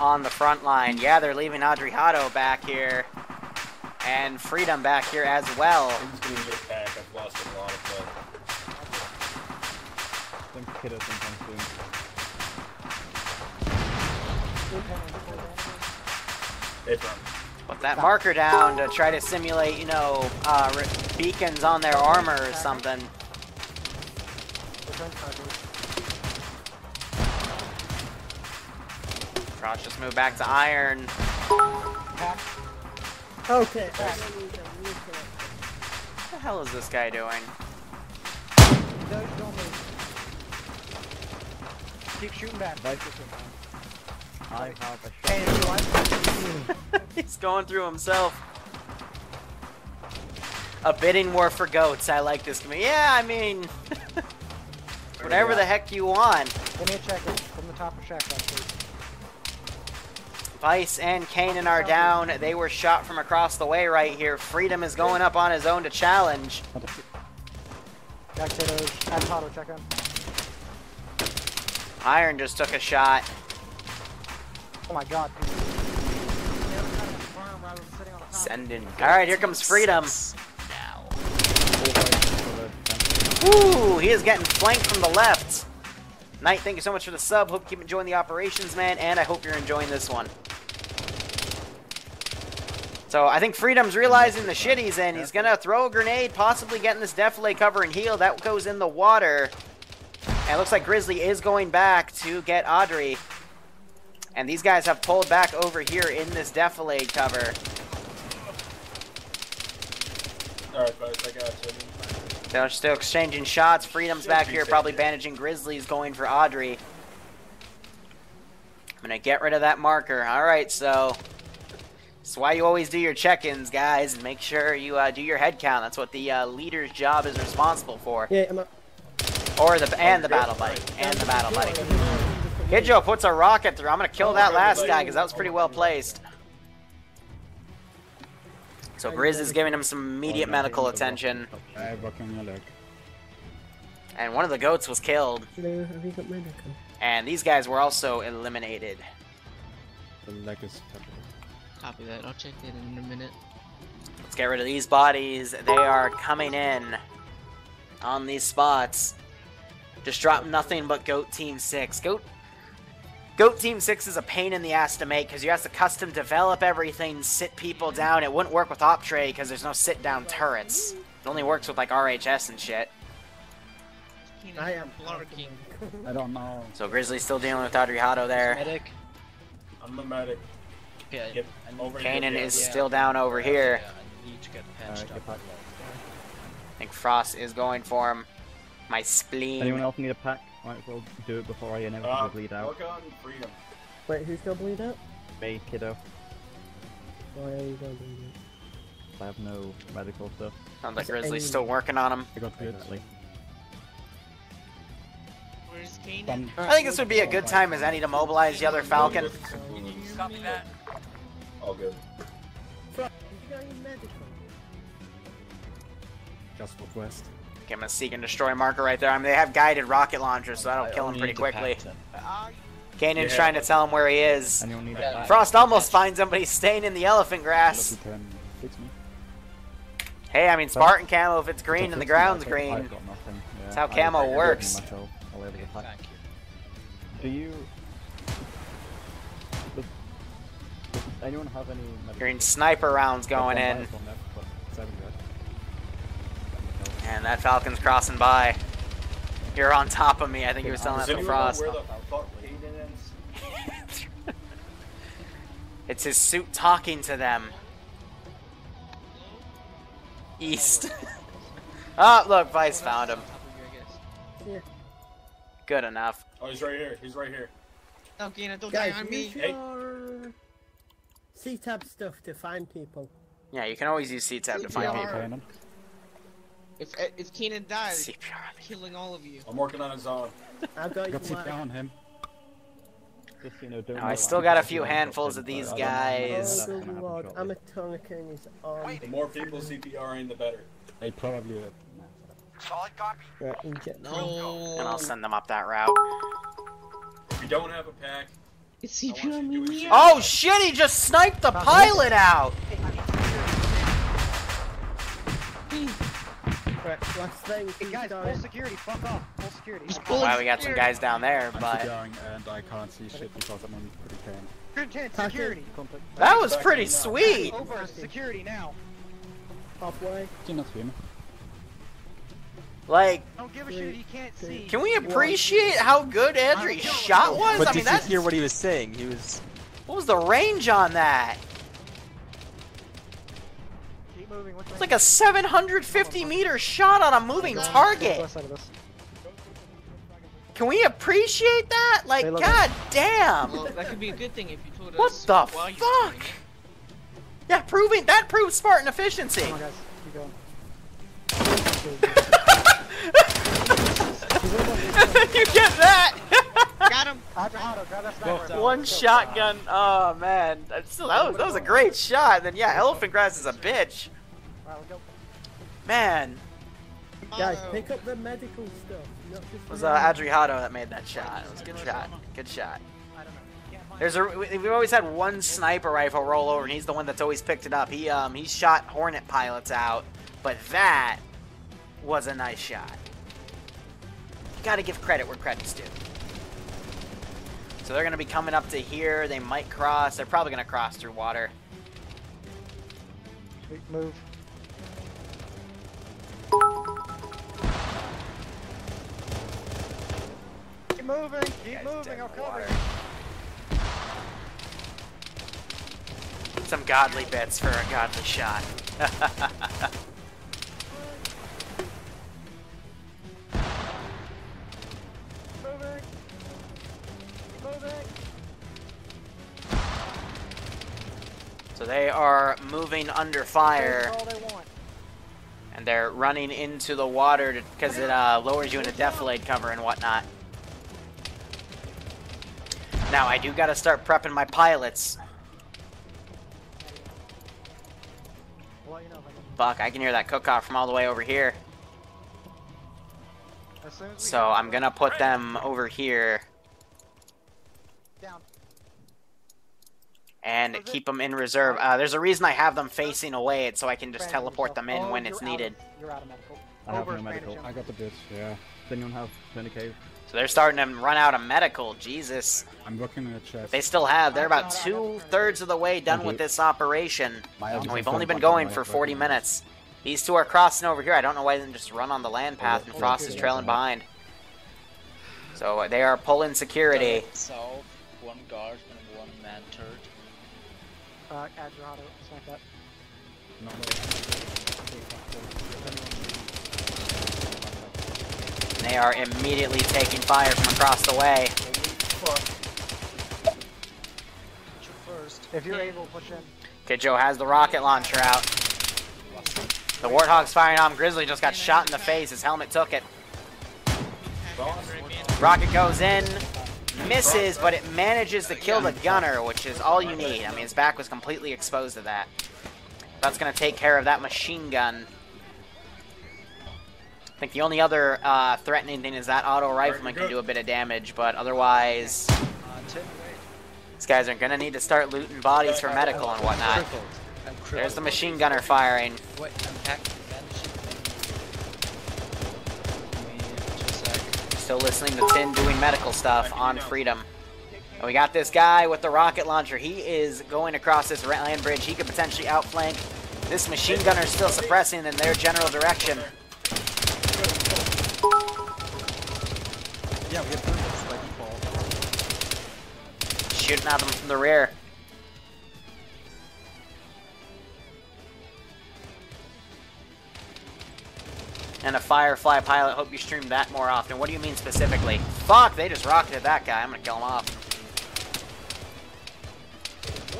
on the front line. Yeah, they're leaving Adriano back here. And Freedom back here as well. I'm just gonna get back. I've lost a lot of blood. Kiddo sometime soon. Put that marker down to try to simulate, you know, uh, beacons on their armor or something. Frost just moved back to iron. Okay. What the hell is this guy doing? Keep shooting back. I have a shot. He's going through himself. A bidding war for goats. I like this. Yeah, I mean, whatever the heck you want. Give me a check from the top of shack, please. Vice and Kanan are down. They were shot from across the way right here. Freedom is going up on his own to challenge. Back to those. Avocado, check him. Iron just took a shot. Oh my god. Send in. Alright, here comes Freedom. Now. Ooh, he is getting flanked from the left. Knight, thank you so much for the sub. Hope you keep enjoying the operations, man. And I hope you're enjoying this one. So I think Freedom's realizing the shit he's in. He's going to throw a grenade, possibly getting this defilade cover and heal. That goes in the water. And it looks like Grizzly is going back to get Audrey. And these guys have pulled back over here in this defilade cover. Alright, guys, I got you. They're still exchanging shots. Freedom's back here, probably bandaging. Grizzly's going for Audrey. I'm going to get rid of that marker. Alright, so that's why you always do your check-ins, guys. And make sure you uh, do your head count. That's what the uh, leader's job is responsible for. Yeah, I'm up. Or the and the battle buddy and the battle buddy. Kidjo puts a rocket through. I'm gonna kill that last guy because that was pretty well placed. So Grizz is giving him some immediate medical attention. And one of the goats was killed. And these guys were also eliminated. Copy that. I'll check that in a minute. Let's get rid of these bodies. They are coming in. on these spots. Just drop nothing but Goat Team six. Goat, Goat Team six is a pain in the ass to make because you have to custom develop everything, sit people down. It wouldn't work with Optre because there's no sit down turrets. It only works with like R H S and shit. I am blarking. I don't know. So Grizzly's still dealing with Adriato there. Medic. I'm the medic. Yeah, yep. Kanan is yeah. still down over yeah, here. Yeah, I need to get patched right, up. Get I think Frost is going for him. My spleen. Anyone else need a pack? Might as well do it before I inevitably uh, bleed out. Work on freedom. Wait, who's gonna bleed out? Me, kiddo. Why are you gonna bleed out? I have no medical stuff. Sounds like Grizzly's still working on him. I got good. Where's Kanan? I think this would be a good time as any to mobilize the other Falcon. Copy that. All good. Just request. Okay, I'm gonna seek and destroy marker right there. I mean, they have guided rocket launchers, so that'll I kill him pretty quickly. Kanan's yeah. trying to tell him where he is. Yeah. Frost almost finds him, but he's staying in the elephant grass. Hey, I mean, Spartan camo, if it's green and the ground's green. Yeah, that's how camo works. Thank you. Do you... Does, does anyone have any... Medical? Green sniper rounds going in. And that Falcon's crossing by. You're on top of me. I think he was telling that to Frost. It's his suit talking to them. East. Oh, look, Vice found him. Good enough. Oh, he's right here. He's right here. No, Gina, don't die on me. Hey. C-tab stuff to find people. Yeah, you can always use C-tab to find people. If, if Kanan dies, I'm killing all of you. I'm working on his own. I've got you on him. Just, you know, no, I still got a few handfuls of these guys. Oh, good lord. I'm a tongue of king is on. The more people C P R in, the better. They probably will. Solid copy. No. And I'll send them up that route. If you don't have a pack, it's C P R. Oh shit, he just sniped the pilot out! Last thing, hey guys, full security, fuck off, full security. Well, wow, we got some guys down there, but... I'm and I can't see shit because I'm on pretty ten. Security. That was pretty sweet! Over security now. Halfway. Like... Don't give a shit, you can't see. Can we appreciate how good Andrew's shot was? But I mean, did you hear what he was saying? He was... What was the range on that? It's like a seven hundred fifty meter shot on a moving target. Can we appreciate that? Like, god damn. Well, that could be a good thing if you told us. What the fuck? Yeah, proving that proves Spartan efficiency. Oh my gosh, keep going. You get that? Got him. One shotgun. Oh man, that was, that was a great shot. And then yeah, elephant grass is a bitch. Man. Guys, pick up the medical stuff. It was uh, Adriato that made that shot. It was a good shot. Good shot. There's a we've always had one sniper rifle roll over, and he's the one that's always picked it up. He um he shot Hornet pilots out, but that was a nice shot. You gotta give credit where credit's due. So they're gonna be coming up to here. They might cross. They're probably gonna cross through water. Sweet move. Keep moving. Keep moving. I'll cover. Some godly bets for a godly shot. So they are moving under fire, and they're running into the water because it uh, lowers you into defilade cover and whatnot. Now I do gotta start prepping my pilots. Fuck, I can hear that cook-off from all the way over here. So I'm gonna put them over here. And keep them in reserve. Uh, there's a reason I have them facing away, it's so I can just teleport them in when it's needed. I have no medical. I got the bits, yeah. Does anyone have twenty K? So they're starting to run out of medical, Jesus. I'm looking at the chest. They still have, they're about two-thirds of the way done with this operation. And we've only been going for forty minutes. These two are crossing over here. I don't know why they didn't just run on the land path, and Frost is trailing behind. So they are pulling security. South, one guard and one man turret. Uh, Adjurado, snipe that. No, they are immediately taking fire from across the way. If you're able, push in. Kid Joe has the rocket launcher out. The Warthog's firing on him. Grizzly just got shot in the face. His helmet took it. Rocket goes in. Misses, but it manages to kill the gunner, which is all you need. I mean, his back was completely exposed to that. That's going to take care of that machine gun. I think the only other uh, threatening thing is that auto rifleman can do a bit of damage, but otherwise, these guys are going to need to start looting bodies for medical and whatnot. There's the machine gunner firing. Still listening to Tin doing medical stuff on Freedom. And we got this guy with the rocket launcher. He is going across this land bridge. He could potentially outflank. This machine gunner is still suppressing in their general direction. Yeah, we have purpose by default. Shooting at them from the rear. And a Firefly pilot. Hope you stream that more often. What do you mean specifically? Fuck, they just rocketed that guy. I'm gonna kill him off.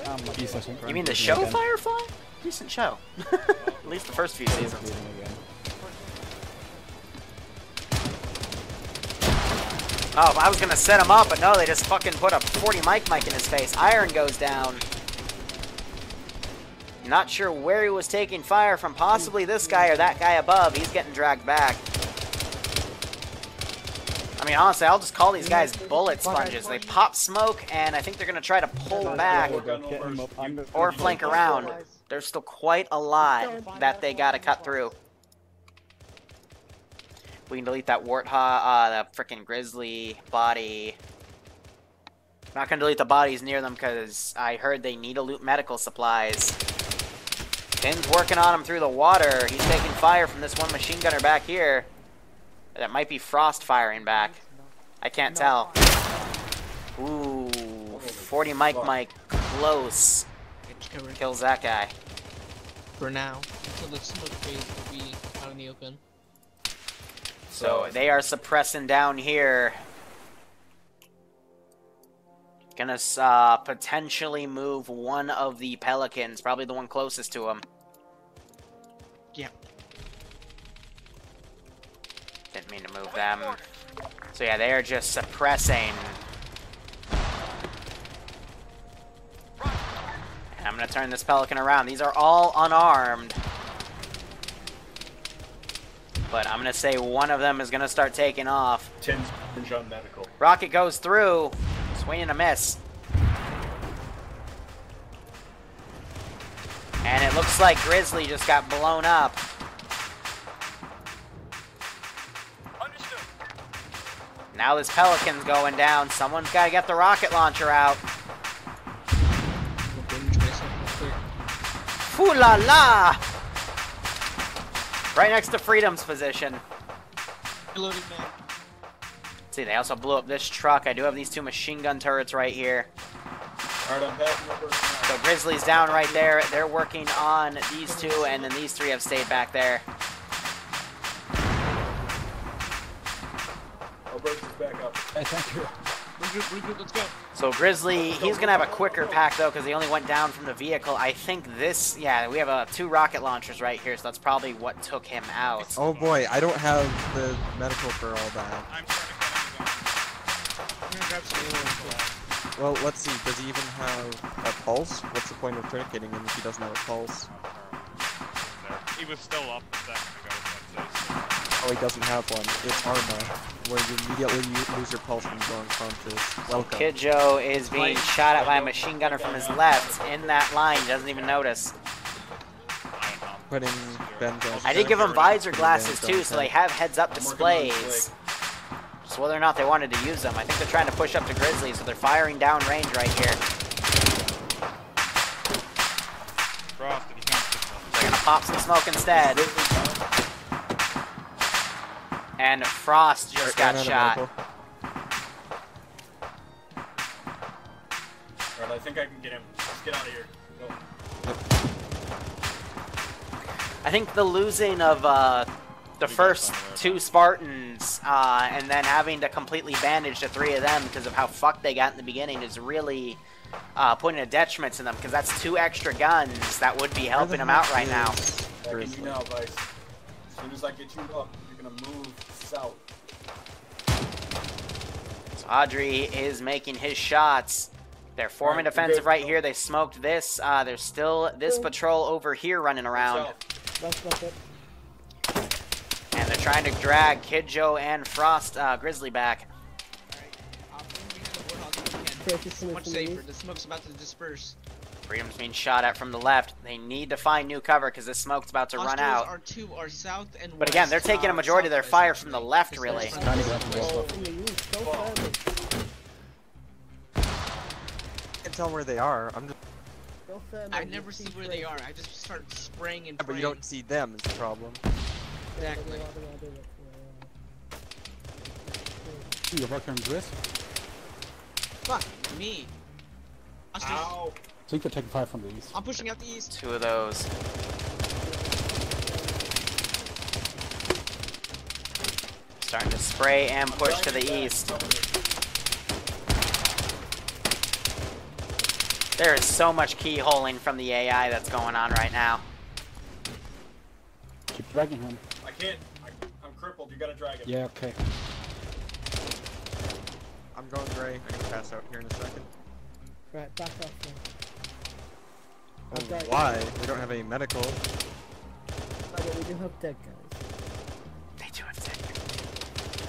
Um, you mean the show again. Firefly? Decent show. At least the first few seasons. Oh, I was gonna set him up, but no, they just fucking put a forty mic mic in his face. Iron goes down. Not sure where he was taking fire from. Possibly this guy or that guy above. He's getting dragged back. I mean, honestly, I'll just call these guys bullet sponges. They pop smoke, and I think they're gonna try to pull back or flank around. There's still quite a lot that they gotta cut through. We can delete that Warthog, uh, the freaking Grizzly body. I'm not gonna delete the bodies near them because I heard they need to loot medical supplies. Tim's working on him through the water. He's taking fire from this one machine gunner back here. That might be Frost firing back. I can't tell. Ooh, forty mic mic close. Kills that guy. For now. It looks like we'll be out in the open. So they are suppressing down here. Gonna uh, potentially move one of the Pelicans, probably the one closest to him. Yeah. Didn't mean to move them. So yeah, they are just suppressing. And I'm gonna turn this Pelican around. These are all unarmed. But I'm gonna say one of them is gonna start taking off. Tim's on medical. Rocket goes through. Swing and a miss. And it looks like Grizzly just got blown up. Understood. Now this Pelican's going down. Someone's gotta get the rocket launcher out. Ooh la la! Right next to Freedom's position. Reloading, man. See, they also blew up this truck. I do have these two machine gun turrets right here. All right, I'm back. So Grizzly's down right there. They're working on these two, and then these three have stayed back there. Albert's back up. Hey, thank you. We're good, we're good. Let's go. So Grizzly, he's going to have a quicker pack, though, because he only went down from the vehicle. I think this, yeah, we have uh, two rocket launchers right here, so that's probably what took him out. Oh, boy, I don't have the medical for all that. I'm sorry. Well, let's see, does he even have a pulse? What's the point of tourniqueting him if he doesn't have a pulse? He was still up a second ago. Oh, he doesn't have one. It's Arma, where you immediately lose your pulse when you're unconscious. Welcome. Kid Joe is being shot at by a machine gunner from his left in that line. He doesn't even notice. putting benzos. I did give them visor glasses too, so they have heads-up displays. Just whether or not they wanted to use them. I think they're trying to push up to Grizzly, so they're firing down range right here. They're gonna pop some smoke instead. And Frost just got shot. Alright, I think I can get him. Let's get out of here. Go. I think the losing of uh, the first two Spartans uh, and then having to completely bandage the three of them because of how fucked they got in the beginning is really uh, putting a detriment to them, because that's two extra guns that would be helping them out right now. I can do now, Vice. As soon as I get you up, you're going to move south. So Audrey is making his shots. They're forming right, defensive right here. They smoked this. Uh, there's still this patrol over here running around. That's not it. And they're trying to drag Kidjo and Frost uh, Grizzly back. It's much safer. The smoke's about to disperse. Freedom's being shot at from the left. They need to find new cover because this smoke's about to run out. Our two are south and west. But again, they're taking a majority of their fire from the left, really. Tell where they are. I'm just. I never see where they are. I just start spraying and. Yeah, but you don't see them is the problem. Exactly. You're fucking Grizzly. Fuck me. Ow. So you could take fire from the east. I'm pushing out the east. Two of those. Starting to spray and push to the east. There is so much keyholing from the A I that's going on right now. Keep dragging him. I can't. I, I'm crippled. You gotta drag him. Yeah, okay. I'm going gray. I can pass out here in a second. Right, back off then. Oh, why? We don't have any medical. But we do have dead guys. They do have dead guys.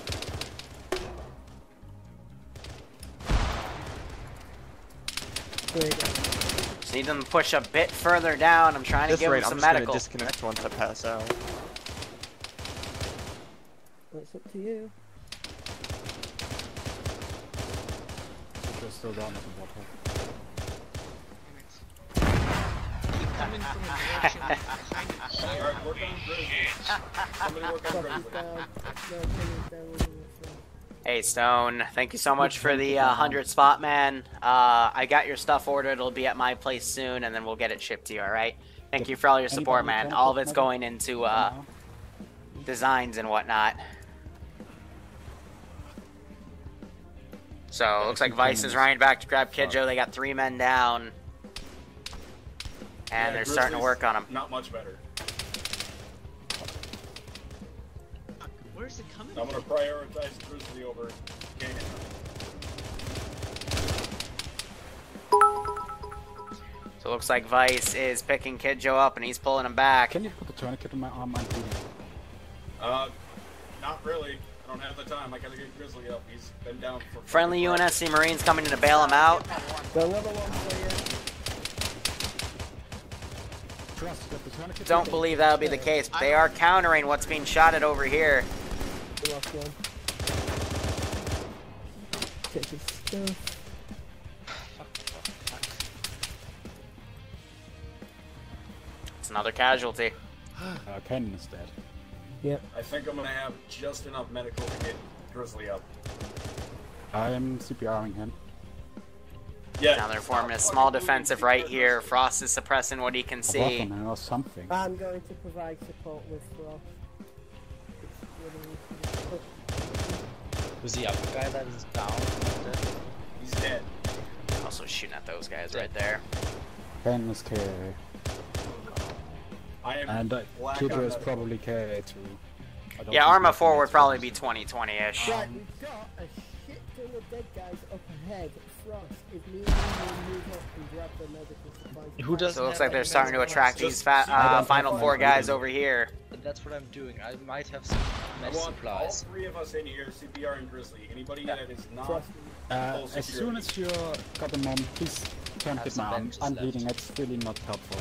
Just need them to push a bit further down. I'm trying to give them some medical. I'm just gonna disconnect once I pass out. It's up to you. They're still down at the bottom. Alright, work on Grizzly. Somebody work on Grizzly. Hey Stone, thank you so much for the uh, hundred spot, man. Uh, I got your stuff ordered. It'll be at my place soon, and then we'll get it shipped to you. All right. Thank you for all your support, man. All of it's going into uh, designs and whatnot. So it looks like Vice is running back to grab Kidjo. They got three men down, and they're starting to work on him. Not much better. Where's it coming from? I'm gonna prioritize Grizzly over Kagan. So it looks like Vice is picking Kidjo up and he's pulling him back. Can you put the tourniquet in my arm? I'm bleeding. Uh, not really. I don't have the time. I gotta get Grizzly up. He's been down for. Friendly U N S C Marines coming in to bail him out. The level one player. Don't believe that'll be the case, but they are countering what's being shot at over here. It's another casualty. Uh, Cannon is dead. Yep. I think I'm gonna have just enough medical to get Grizzly up. I am C P Ring him. Yeah. Now they're forming a small defensive right here. Frost is suppressing what he can see. Or something. I'm going to provide support with Frost. Was the other guy that is down? He's dead. Also shooting at those guys right there. Ben was K A. And uh, Kidjo is probably K A too. Yeah, Arma four would probably be twenty twenty-ish. Right, we've got a shit ton of dead guys up ahead. Who does? So it looks like they're starting to attract these fa uh, final four guys over here. That's what I'm doing. I might have some med supplies. All three of us in here, C P R and Grizzly. Anybody yeah. that is not. Uh, as soon as you got the mom, please turn it now. I'm bleeding. It's really not helpful.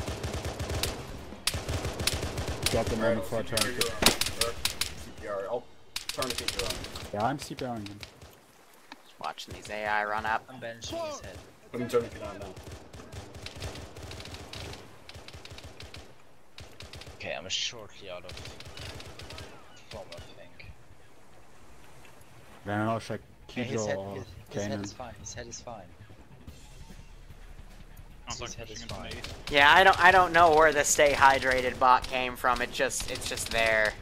Got the moment before I try to get C P R. I'll turn to C P R. Yeah, I'm CPRing him. Just watching these A I run up and benching his head. Let me turn it on now. Okay, I'm shortly out of form, I think. Then I'll check Kijo or his, his head is fine, his head is fine. Yeah, I don't I don't know where the stay hydrated bot came from. It just it's just there.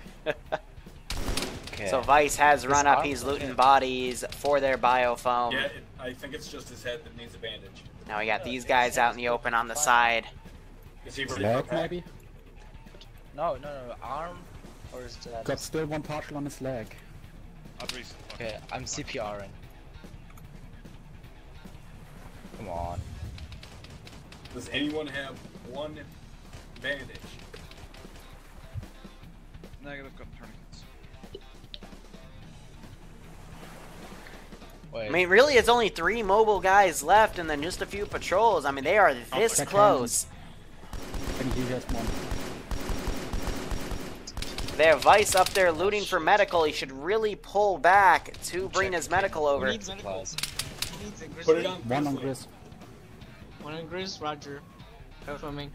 Okay. So Vice has run up. He's looting bodies for their biofoam. Yeah, it, I think it's just his head that needs a bandage. Now we got these guys out in the open on the side. Is he leg maybe? No, no, no, arm or is that? Got still one partial on his leg. Okay, I'm CPRing. Come on. Does anyone have one bandage? Negative, got tourniquets. Wait. I mean, really, it's only three mobile guys left and then just a few patrols. I mean, they are this oh, close. I can do just one. There, Vice up there looting for medical. He should really pull back to Check. bring his medical over. He needs medical. He needs a Put it on One on Grizz. One on Grizz, Roger. Biofoaming.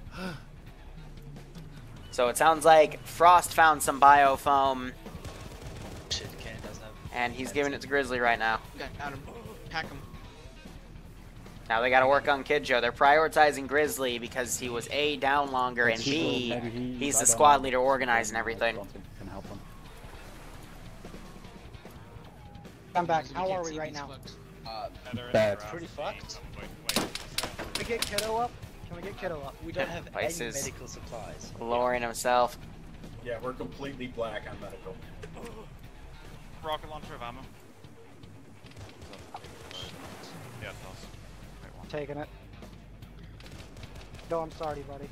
So it sounds like Frost found some biofoam. Shit, Ken doesn't have. And he's giving it to Grizzly right now. Got him. Pack him. Now they gotta work on Kidjo. They're prioritizing Grizzly because he was A, down longer, and B, he's the squad leader organizing everything. Come back. How are we right now? Uh, Bad. Pretty fucked. Can we get Kiddo up? Can we get Kiddo up? We don't have any medical supplies. Lowering himself. Yeah, we're completely black on medical. Rocket launcher of ammo. Yeah, awesome. Taking it. No, I'm sorry, buddy.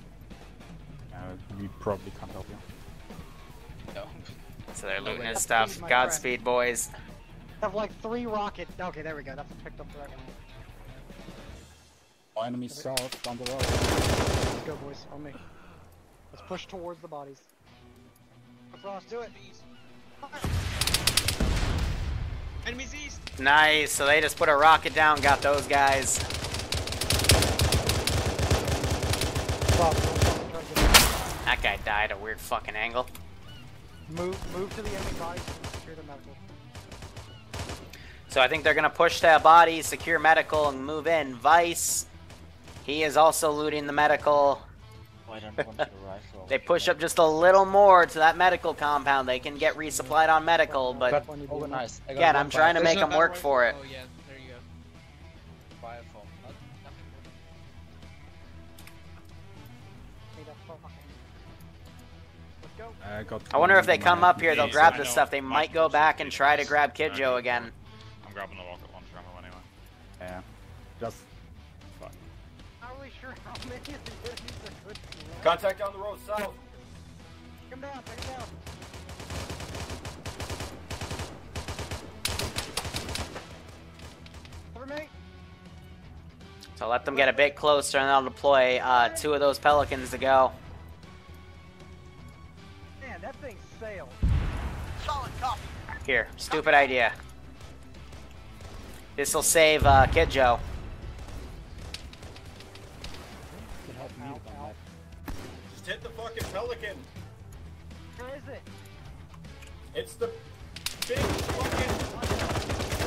Uh, we probably can't help you. No. So they're looting his stuff. Godspeed, boys. I have like three rockets. Okay, there we go. That's picked up the right one. Enemy south down the road. Let's go, boys. On me. Let's push towards the bodies. Frost, do it. Enemies east. Nice. So they just put a rocket down. Got those guys. That guy died at a weird fucking angle. Move, move to the enemy bodies and secure the medical. So I think they're gonna push that body, secure medical, and move in. Vice. He is also looting the medical. Oh, I don't want to rifle. They push up just a little more to that medical compound. They can get resupplied on medical, but oh, nice. again, I'm trying to make them work for it. Oh, yeah. There you go. Let's go. I wonder if they come up here, they'll grab this stuff. They might go back and try to grab Kidjo again. I'm grabbing the rocket launcher ammo anyway. Yeah. Just. Contact down the road, south. Come down, take him down. Cover me. So let them get a bit closer and I'll deploy uh, two of those Pelicans to go. Man, that thing sailed. Solid copy. Here, stupid idea. This'll save uh, Kidjo. Hit the fucking Pelican! Where is it? It's the big fucking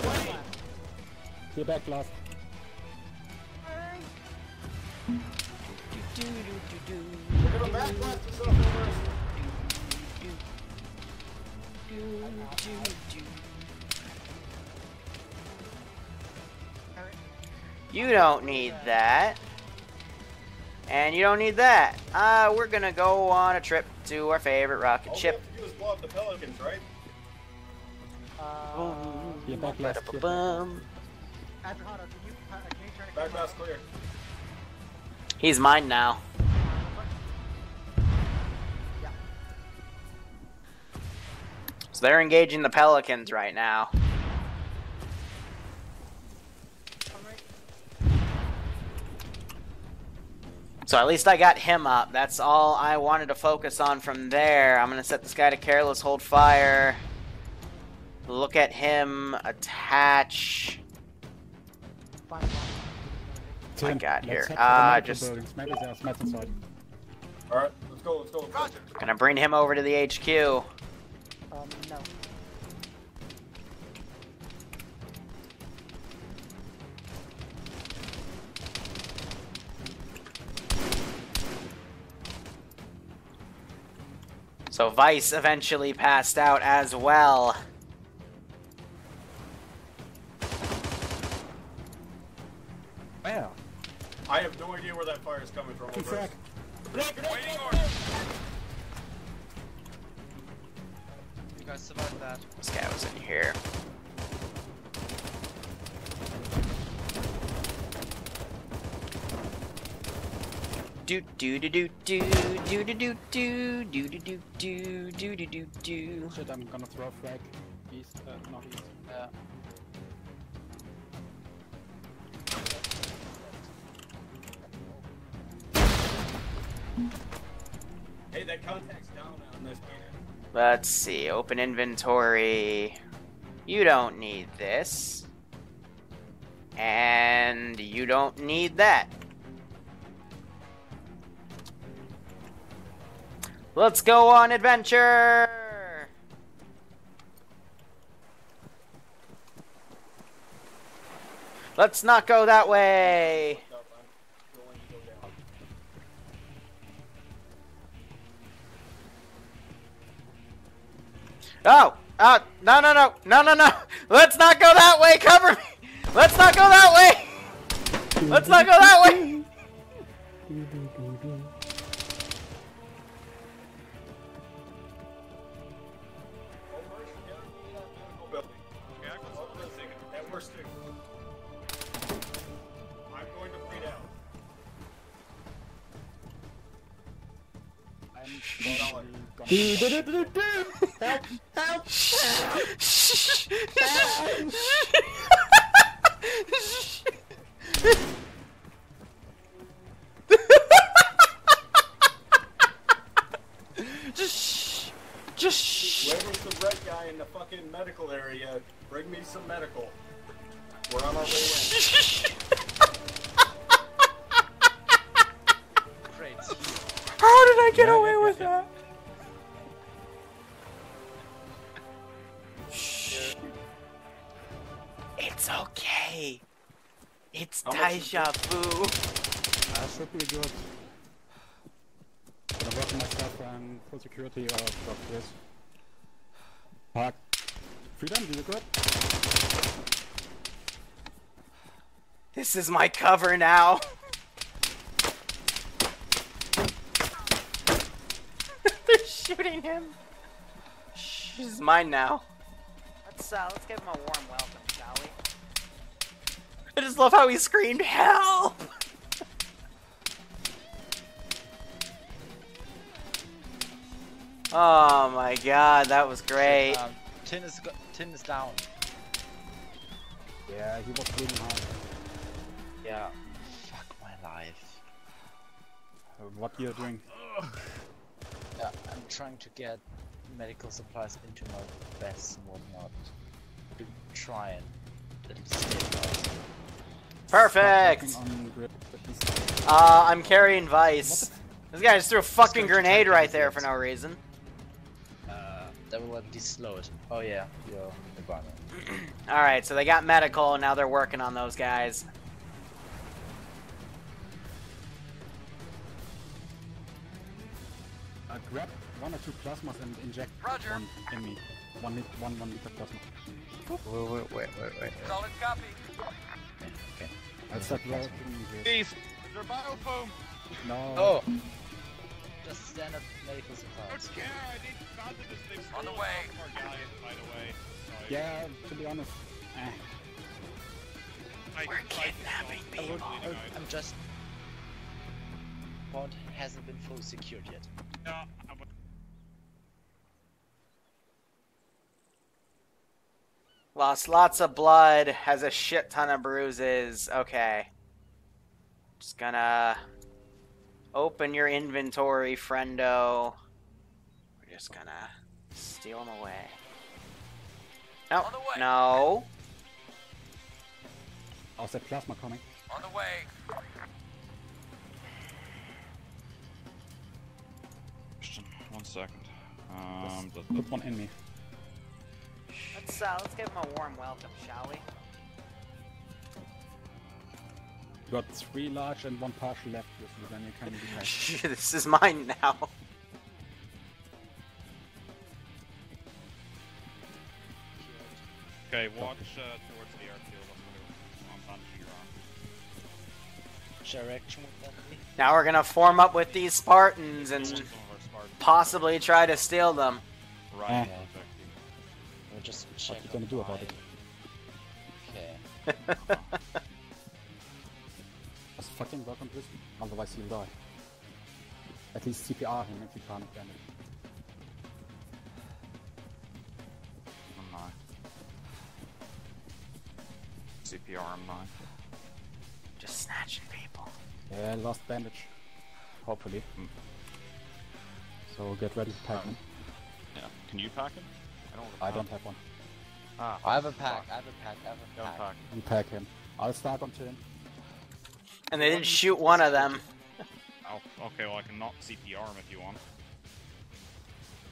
plane! You're back, last. We're gonna back blast yourself in first! You don't need that. And you don't need that. Uh, we're gonna go on a trip to our favorite rocket ship. All we have to do is blow up the Pelicans, right? Uh, back last clear. Back last clear. He's mine now. Yeah. So they're engaging the Pelicans right now. So at least I got him up. That's all I wanted to focus on from there. I'm gonna set this guy to careless, hold fire. Look at him, attach. Tim, I got here. Ah, uh, just. Alright, let's go, let's go. Gonna bring him over to the H Q. Um, no. So Vice eventually passed out as well. Wow. I have no idea where that fire is coming from. Over. You guys survived that. This guy was in here. Do do do do do do do do do do do do do do do do. Shit, I'm gonna throw a flag east, uh, not east. Yeah. Hey, that contact's down on this game. Let's see. Open inventory. You don't need this, and you don't need that. Let's go on adventure! Let's not go that way! Oh! Uh, no, no, no! No, no, no! Let's not go that way! Cover me! Let's not go that way! Let's not go that way! Do, do, do, do, do. Help, help, help. Help. Just, just. Whoever's the red guy in the fucking medical area, bring me some medical. We're on our way in. Great. How did I get yeah, away with that? It's okay. It's deja vu. I should be good. I'm working myself on full security or fuck this. Fuck. Freedom, do you good? This is my cover now. They're shooting him. This is mine now. Let's uh, let's give him a warm welcome. I just love how he screamed, help! Oh my god, that was great. Um, tin, is go tin is down. Yeah, he was really hard. Yeah. Fuck my life. Uh, what are you doing? Yeah, I'm trying to get medical supplies into my vests and whatnot. To try and perfect! Uh, I'm carrying Vice. This guy just threw a fucking grenade right there for no reason. Uh, that will slow it. Oh yeah, yo, alright, so they got medical, and now they're working on those guys. Uh, grab one or two plasmas and inject Roger. One in me. One hit, one, one hit of plasma. Wait, wait, wait, wait, wait. Solid copy. Okay. That's like right in here. Your bio foam. No. Oh. Just stand up medical supplies. Yeah, I need to this thing's on the way. By the way. Yeah, to be honest. Eh. We're kidnapping people. I'm just. Port hasn't been fully secured yet. No. I'm... Lost lots of blood, has a shit ton of bruises. Okay. Just gonna Open your inventory, friendo. We're just gonna steal them away. No, on the way. No. Outside plasma coming. On the way. One second. Um, put the, the, one in me. Let's uh, let's give him a warm welcome, shall we? You got three large and one partial left with you, then you can be This is mine now. Okay, watch uh, towards the airfield. I'm punching your arm. Direction with them. Now we're gonna form up with these Spartans and possibly try to steal them. Right. Yeah. We're just what are you gonna do about it? Okay. Just fucking work on Grizzly, otherwise he'll die. At least C P R him if you can't damage. I'm not. C P R I'm not. Just snatching people. Yeah, lost bandage. Hopefully. Mm. So get ready to pack him. Yeah. Can you pack him? I don't. I don't have one. Ah. I have a pack. I have a pack. I have a pack. Pack. You pack him. I'll snipe onto him. And they didn't shoot one of them. Oh. Okay. Well, I can knock C P R him if you want.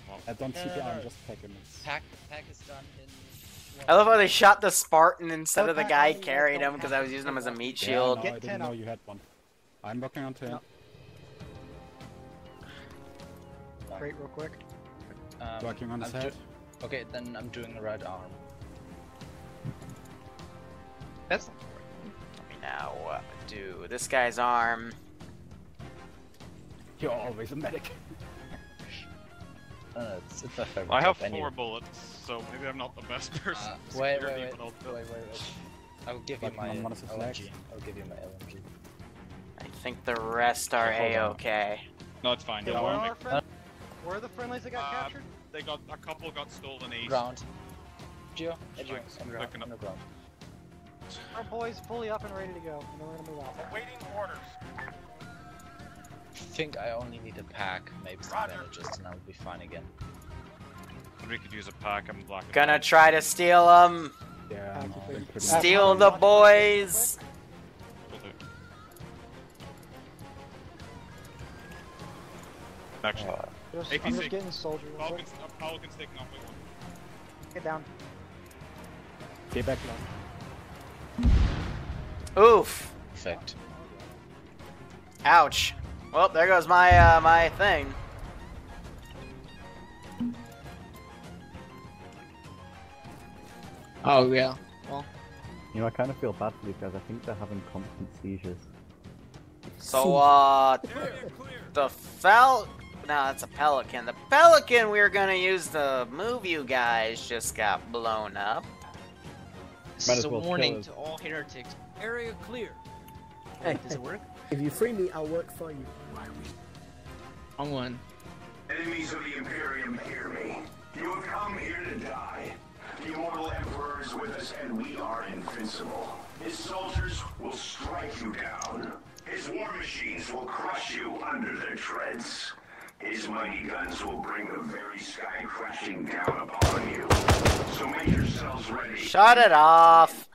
Well, I don't no, C P R him. No, no. Just pack him. Pack. Pack is done. In... I love how they shot the Spartan instead don't of the guy who carried him because I was using him as a meat yeah, shield. No, I didn't know you had one. I'm working onto him. No. Real quick. Um, Working on his head. Okay, then I'm doing the right arm. That's not right. Let me now uh, do this guy's arm. You're always a medic. uh, it's, it's I have four anyway. bullets, so maybe I'm not the best person. Uh, wait, wait, wait, wait, wait, wait. I'll give you my L M G. I'll give you my L M G. I think the rest are A-okay. No, it's fine. Yeah, where are the friendlies that got uh, captured? They got a couple got stolen east. Ground. Geo, at you. Ground. No ground. Our boys fully up and ready to go. And then we're gonna move on. Waiting orders. I think I only need a pack, maybe some bandages, and I'll be fine again. We could use a pack. I'm blocking. Gonna out. try to steal them. Yeah. No, steal the boys. Actually. Uh, Just, I'm just getting soldier. Falcon's, Falcon's taking off with one. Get down. Get back down. Oof. Effect. Ouch. Well, there goes my uh, my thing. Oh yeah. Well. You know, I kind of feel bad for you guys. I think they're having constant seizures. So uh, clear, clear. the Fal. No, that's a Pelican. The Pelican we were gonna use to move you guys just got blown up. This is a warning to all heretics. Area clear. Hey, does it work? If you free me, I'll work for you. I'm one. Enemies of the Imperium, hear me. You have come here to die. The immortal Emperor is with us and we are invincible. His soldiers will strike you down. His war machines will crush you under their treads. His mighty guns will bring the very sky crashing down upon you. So make yourselves ready. Shut it off!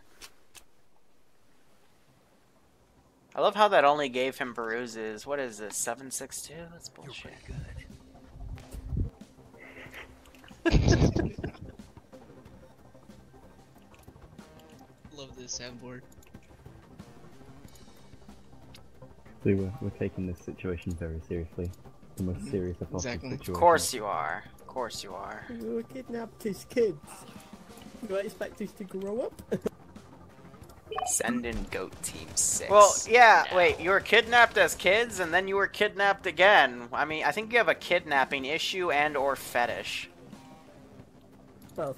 I love how that only gave him bruises. What is this, seven six two? That's bullshit. You're pretty good. Love this soundboard. So we're, we're taking this situation very seriously. The most serious of exactly. Of course you are. Of course you are. We were kidnapped as kids. Do I expect us to grow up? Send in Goat Team six. Well, yeah, now. Wait, you were kidnapped as kids and then you were kidnapped again. I mean, I think you have a kidnapping issue and or fetish. Both.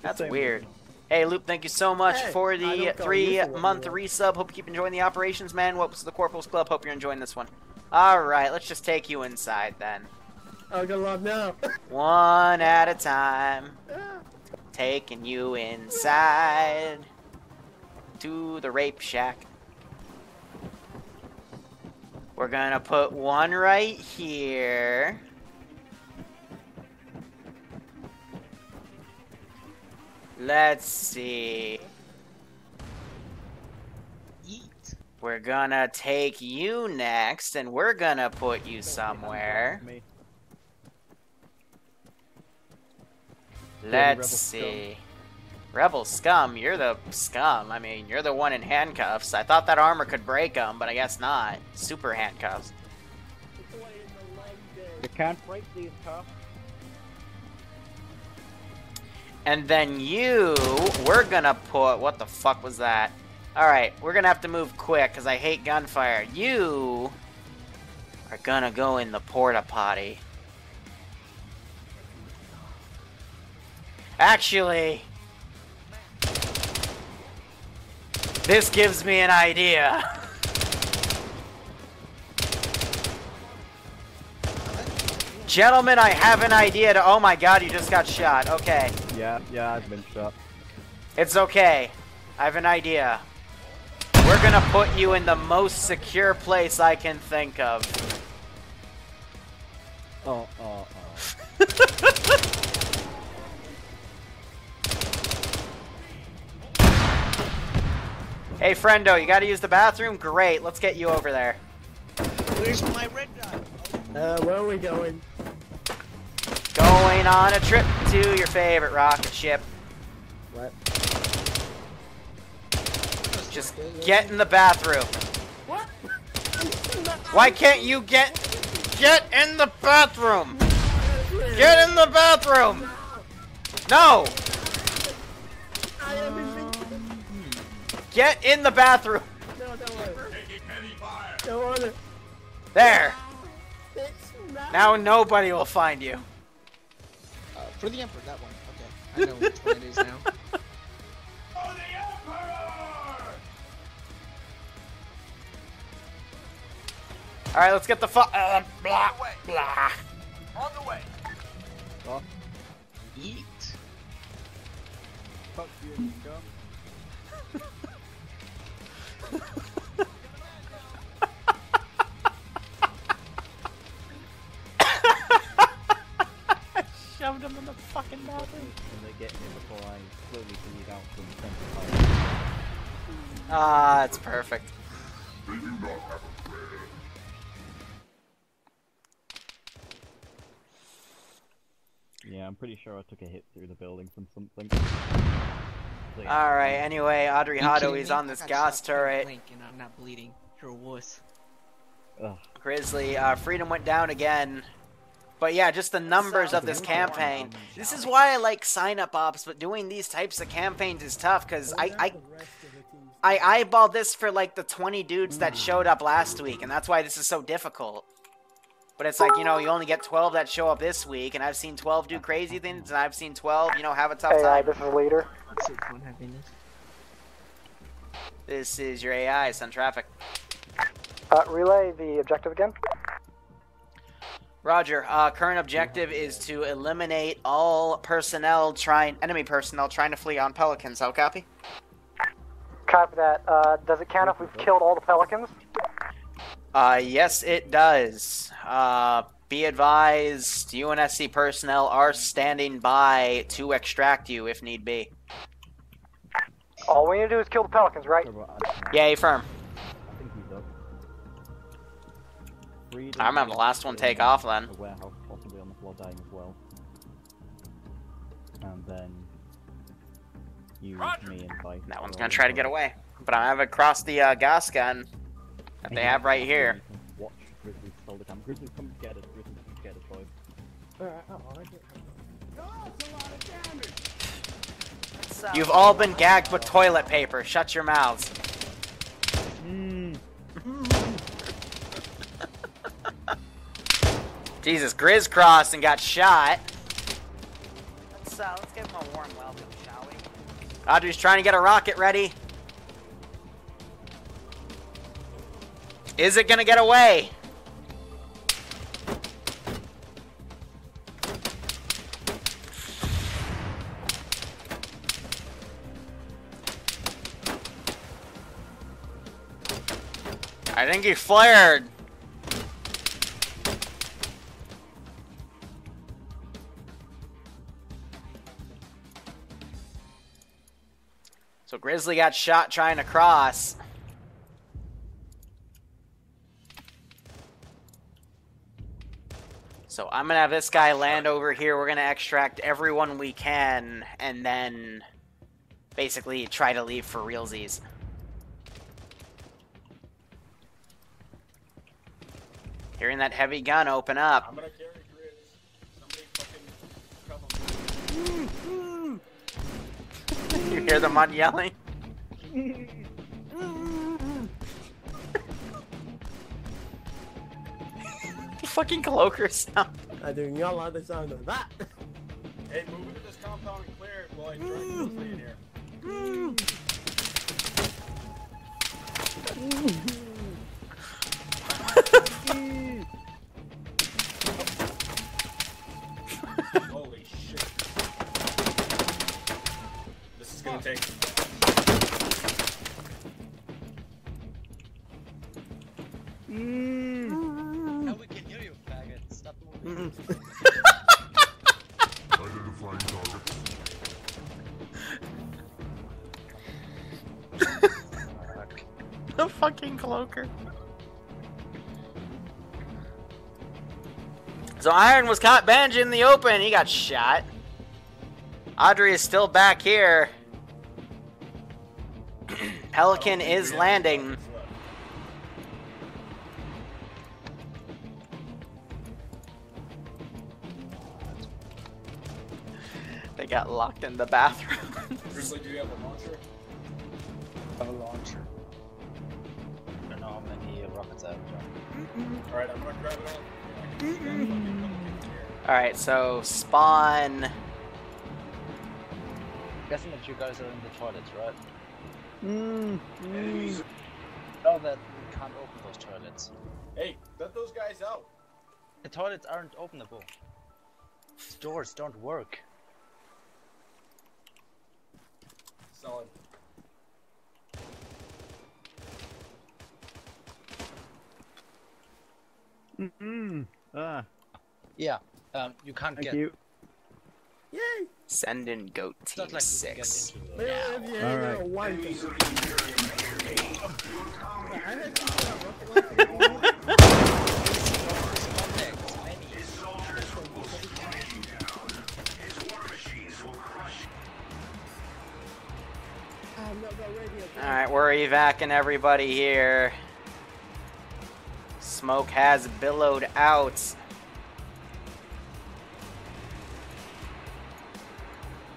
That's weird. Way. Hey, Loop, thank you so much hey, for the three-month resub. Hope you keep enjoying the operations, man. Welcome to the Corporals Club. Hope you're enjoying this one. Alright, let's just take you inside then. I'll go log now. One at a time. Taking you inside to the rape shack. We're gonna put one right here. Let's see. Eat. We're gonna take you next, and we're gonna put you somewhere. Let's see. Rebel scum, you're the scum. I mean, you're the one in handcuffs. I thought that armor could break them, but I guess not. Super handcuffs. You can't break these cuffs. And then you, we're gonna put, what the fuck was that? Alright, we're gonna have to move quick because I hate gunfire. You are gonna go in the porta potty. Actually, this gives me an idea. Gentlemen, I have an idea to- oh my god, you just got shot. Okay. Yeah, yeah, I've been shot. It's okay. I have an idea. We're gonna put you in the most secure place I can think of. Oh, oh, oh. Hey, friendo, you gotta use the bathroom? Great, let's get you over there. Where's my red dot? Uh, where are we going? Going on a trip to your favorite rocket ship. What? Just get in the bathroom. What? Why can't you get... Get in the bathroom! Get in the bathroom! No! Get in the bathroom! No, don't want it. Don't want it. There! Now nobody will find you. Uh, for the Emperor, that one. Okay. I know which one it is now. For the Emperor! Alright, let's get the fu- uh, blah, blah. On the way. Oh. Eat. Fuck you, scum. I shoved him in the fucking bathroom. And they get me before I slowly bleed out from the center part. Ah, it's perfect. They do not have a prayer. Yeah, I'm pretty sure I took a hit through the building from something. Alright, anyway, Audrey Hado is on this Gauss turret. And I'm not bleeding. You're a wuss. Ugh. Grizzly, uh, freedom went down again. But yeah, just the numbers so, of this campaign. This is why I like sign-up ops, but doing these types of campaigns is tough, because I... I I eyeballed this for like the twenty dudes that showed up last week, and that's why this is so difficult. But it's like, you know, you only get twelve that show up this week, and I've seen twelve do crazy things, and I've seen twelve, you know, have a tough time. A I, this is Leader. This is your A I, send traffic. Uh, relay the objective again. Roger, uh, current objective is to eliminate all personnel trying, enemy personnel trying to flee on Pelicans, how copy? Copy that. Uh, does it count if we've killed all the Pelicans? Uh, yes, it does. Uh, be advised, U N S C personnel are standing by to extract you if need be. All we need to do is kill the Pelicans, right? Yay, firm. I think he's up. I remember the last one take off then. The warehouse possibly on the floor dying as well. And then you, me, and fight. That one's gonna try to get away, but I have it cross the uh, gas gun. That they have right here. Watch Grizzly all the time. Grizzly, come get us. Grizzly, come get us, boys. Alright, alright. That's a lot of damage! You've all been gagged with toilet paper. Shut your mouths. Mm. Jesus, Grizz crossed and got shot. Let's, uh, let's give him a warm welcome, shall we? Audrey's trying to get a rocket ready. Is it gonna get away? I think he flared. Grizzly got shot trying to cross. So I'm going to have this guy land over here. We're going to extract everyone we can and then basically try to leave for realsies. Hearing that heavy gun open up. I'm going to carry Grizz. Somebody fucking come on. You hear the mud yelling? Fucking cloaker sound. I do not like the sound of that. Hey, move into this compound and clear it while I try to stay in here. Holy shit. This is gonna take. The fucking cloaker. So Iron was caught Benj in the open. He got shot. Audrey is still back here. Pelican is landing. They got locked in the bathroom. Grizzly, do you have a launcher? I have a launcher. I don't know how many rockets I have. Mm-mm. Alright, I'm gonna grab it all. Mm-mm. Alright, so spawn. I'm guessing that you guys are in the toilets, right? Mm. Mm. No, that we can't open those toilets. Hey, let those guys out. The toilets aren't openable. The doors don't work. Solid. Mm -hmm. Ah. Yeah. Um. You can't Thank get. You. Yay! Send in goat team like six. Yeah. Yeah. All right. One. Alright, we're evac'ing everybody here. Smoke has billowed out.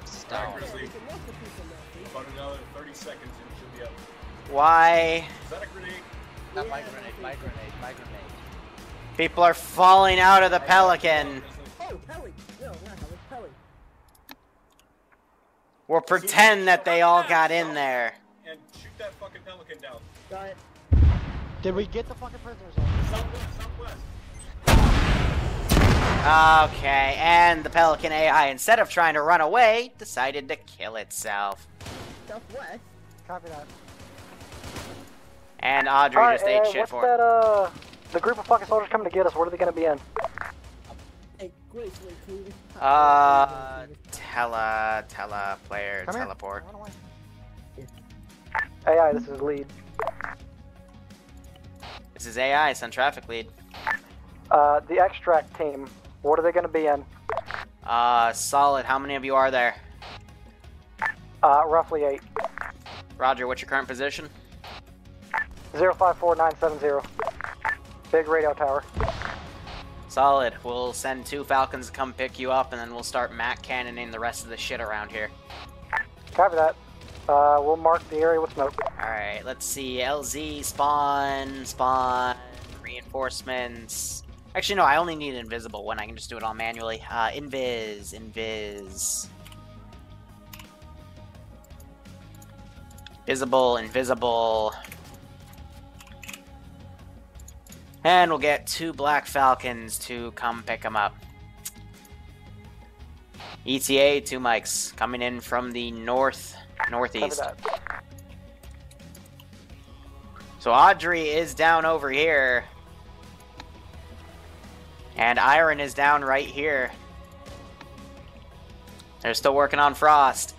Stop. About another thirty seconds and she'll be up. Why? Is that a grenade? Not my grenade, my grenade, my grenade. People are falling out of the Pelican. Oh, Pelican. No, not Pelican. We'll pretend that they all got in there. And shoot that fucking Pelican down. Got it. Did we get the fucking prisoners off? Southwest, southwest. Okay, and the Pelican A I, instead of trying to run away, decided to kill itself. Southwest? Copy that. And Audrey right, just ate uh, shit for that, uh, the group of fucking soldiers coming to get us, what are they gonna be in? Uh, tele, tele, player, Come teleport. A I, this is lead. This is A I, send traffic lead. Uh, the extract team, what are they gonna be in? Uh, solid, how many of you are there? Uh, roughly eight. Roger, what's your current position? zero five four nine seven zero. Big radio tower. Solid. We'll send two Falcons to come pick you up, and then we'll start M A C cannoning the rest of the shit around here. Copy that. Uh, we'll mark the area with smoke. Alright, let's see. L Z, spawn, spawn, reinforcements. Actually, no, I only need an invisible one. I can just do it all manually. Uh, invis, invis. Visible, invisible. And we'll get two Black Falcons to come pick them up. E T A, two mics, coming in from the north, northeast. So Audrey is down over here. And Iron is down right here. They're still working on Frost.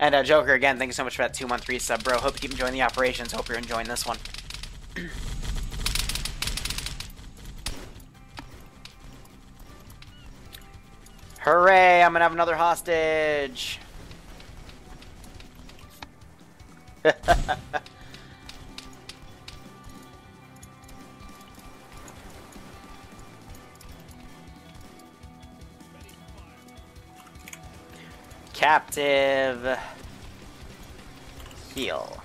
And uh, Joker, again, thank you so much for that two-month resub, bro. Hope you keep enjoying the operations. Hope you're enjoying this one. Hooray, I'm going to have another hostage. Captive heal.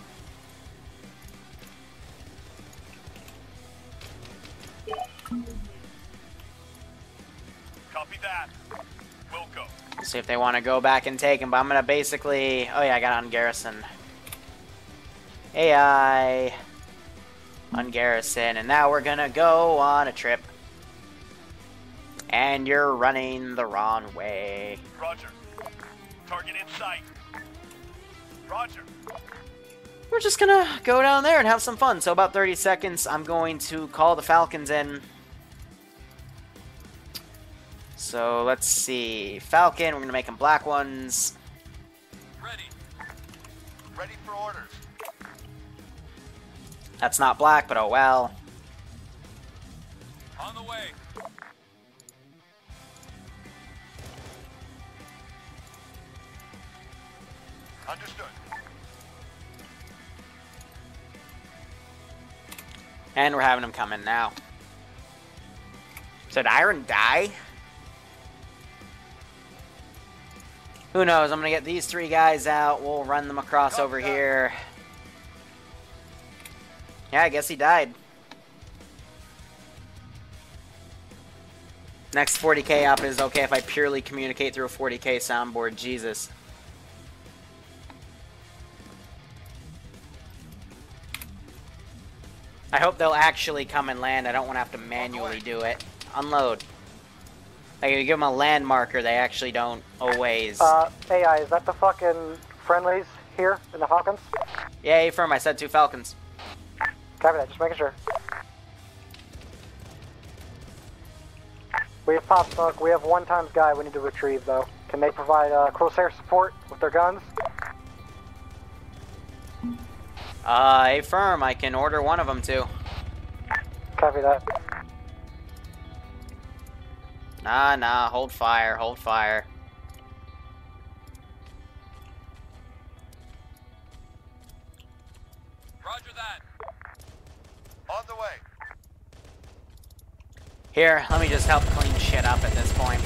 Copy that. We'll go. See if they want to go back and take him, but I'm gonna basically. Oh yeah, I got ungarrison. A I ungarrison, and now we're gonna go on a trip. And you're running the wrong way. Roger. Target in sight. Roger. We're just gonna go down there and have some fun. So about thirty seconds, I'm going to call the Falcons in. So let's see. Falcon, we're gonna make them black ones. Ready. Ready for orders. That's not black, but oh well. On the way. Understood. And we're having him come in now. So did Iron die? Who knows? I'm going to get these three guys out. We'll run them across Go, over God. here. Yeah, I guess he died. Next forty K up is okay if I purely communicate through a forty K soundboard. Jesus. I hope they'll actually come and land. I don't want to have to manually do it. Unload. Like, if you give them a land marker, they actually don't always. Uh, A I, is that the fucking friendlies here in the Hawkins? Yeah, affirm. I said two Falcons. Copy that, just making sure. We have pop smoke. We have one times guy we need to retrieve, though. Can they provide uh, Crosshair support with their guns? Uh, a firm, I can order one of them too. Copy that. Nah, nah, hold fire, hold fire. Roger that. On the way. Here, let me just help clean shit up at this point.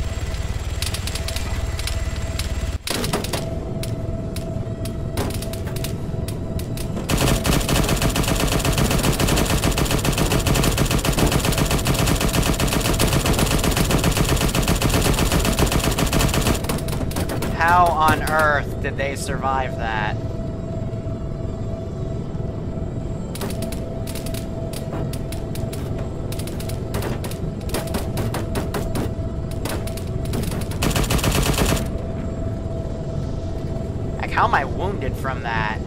How on earth did they survive that? Like, how am I wounded from that?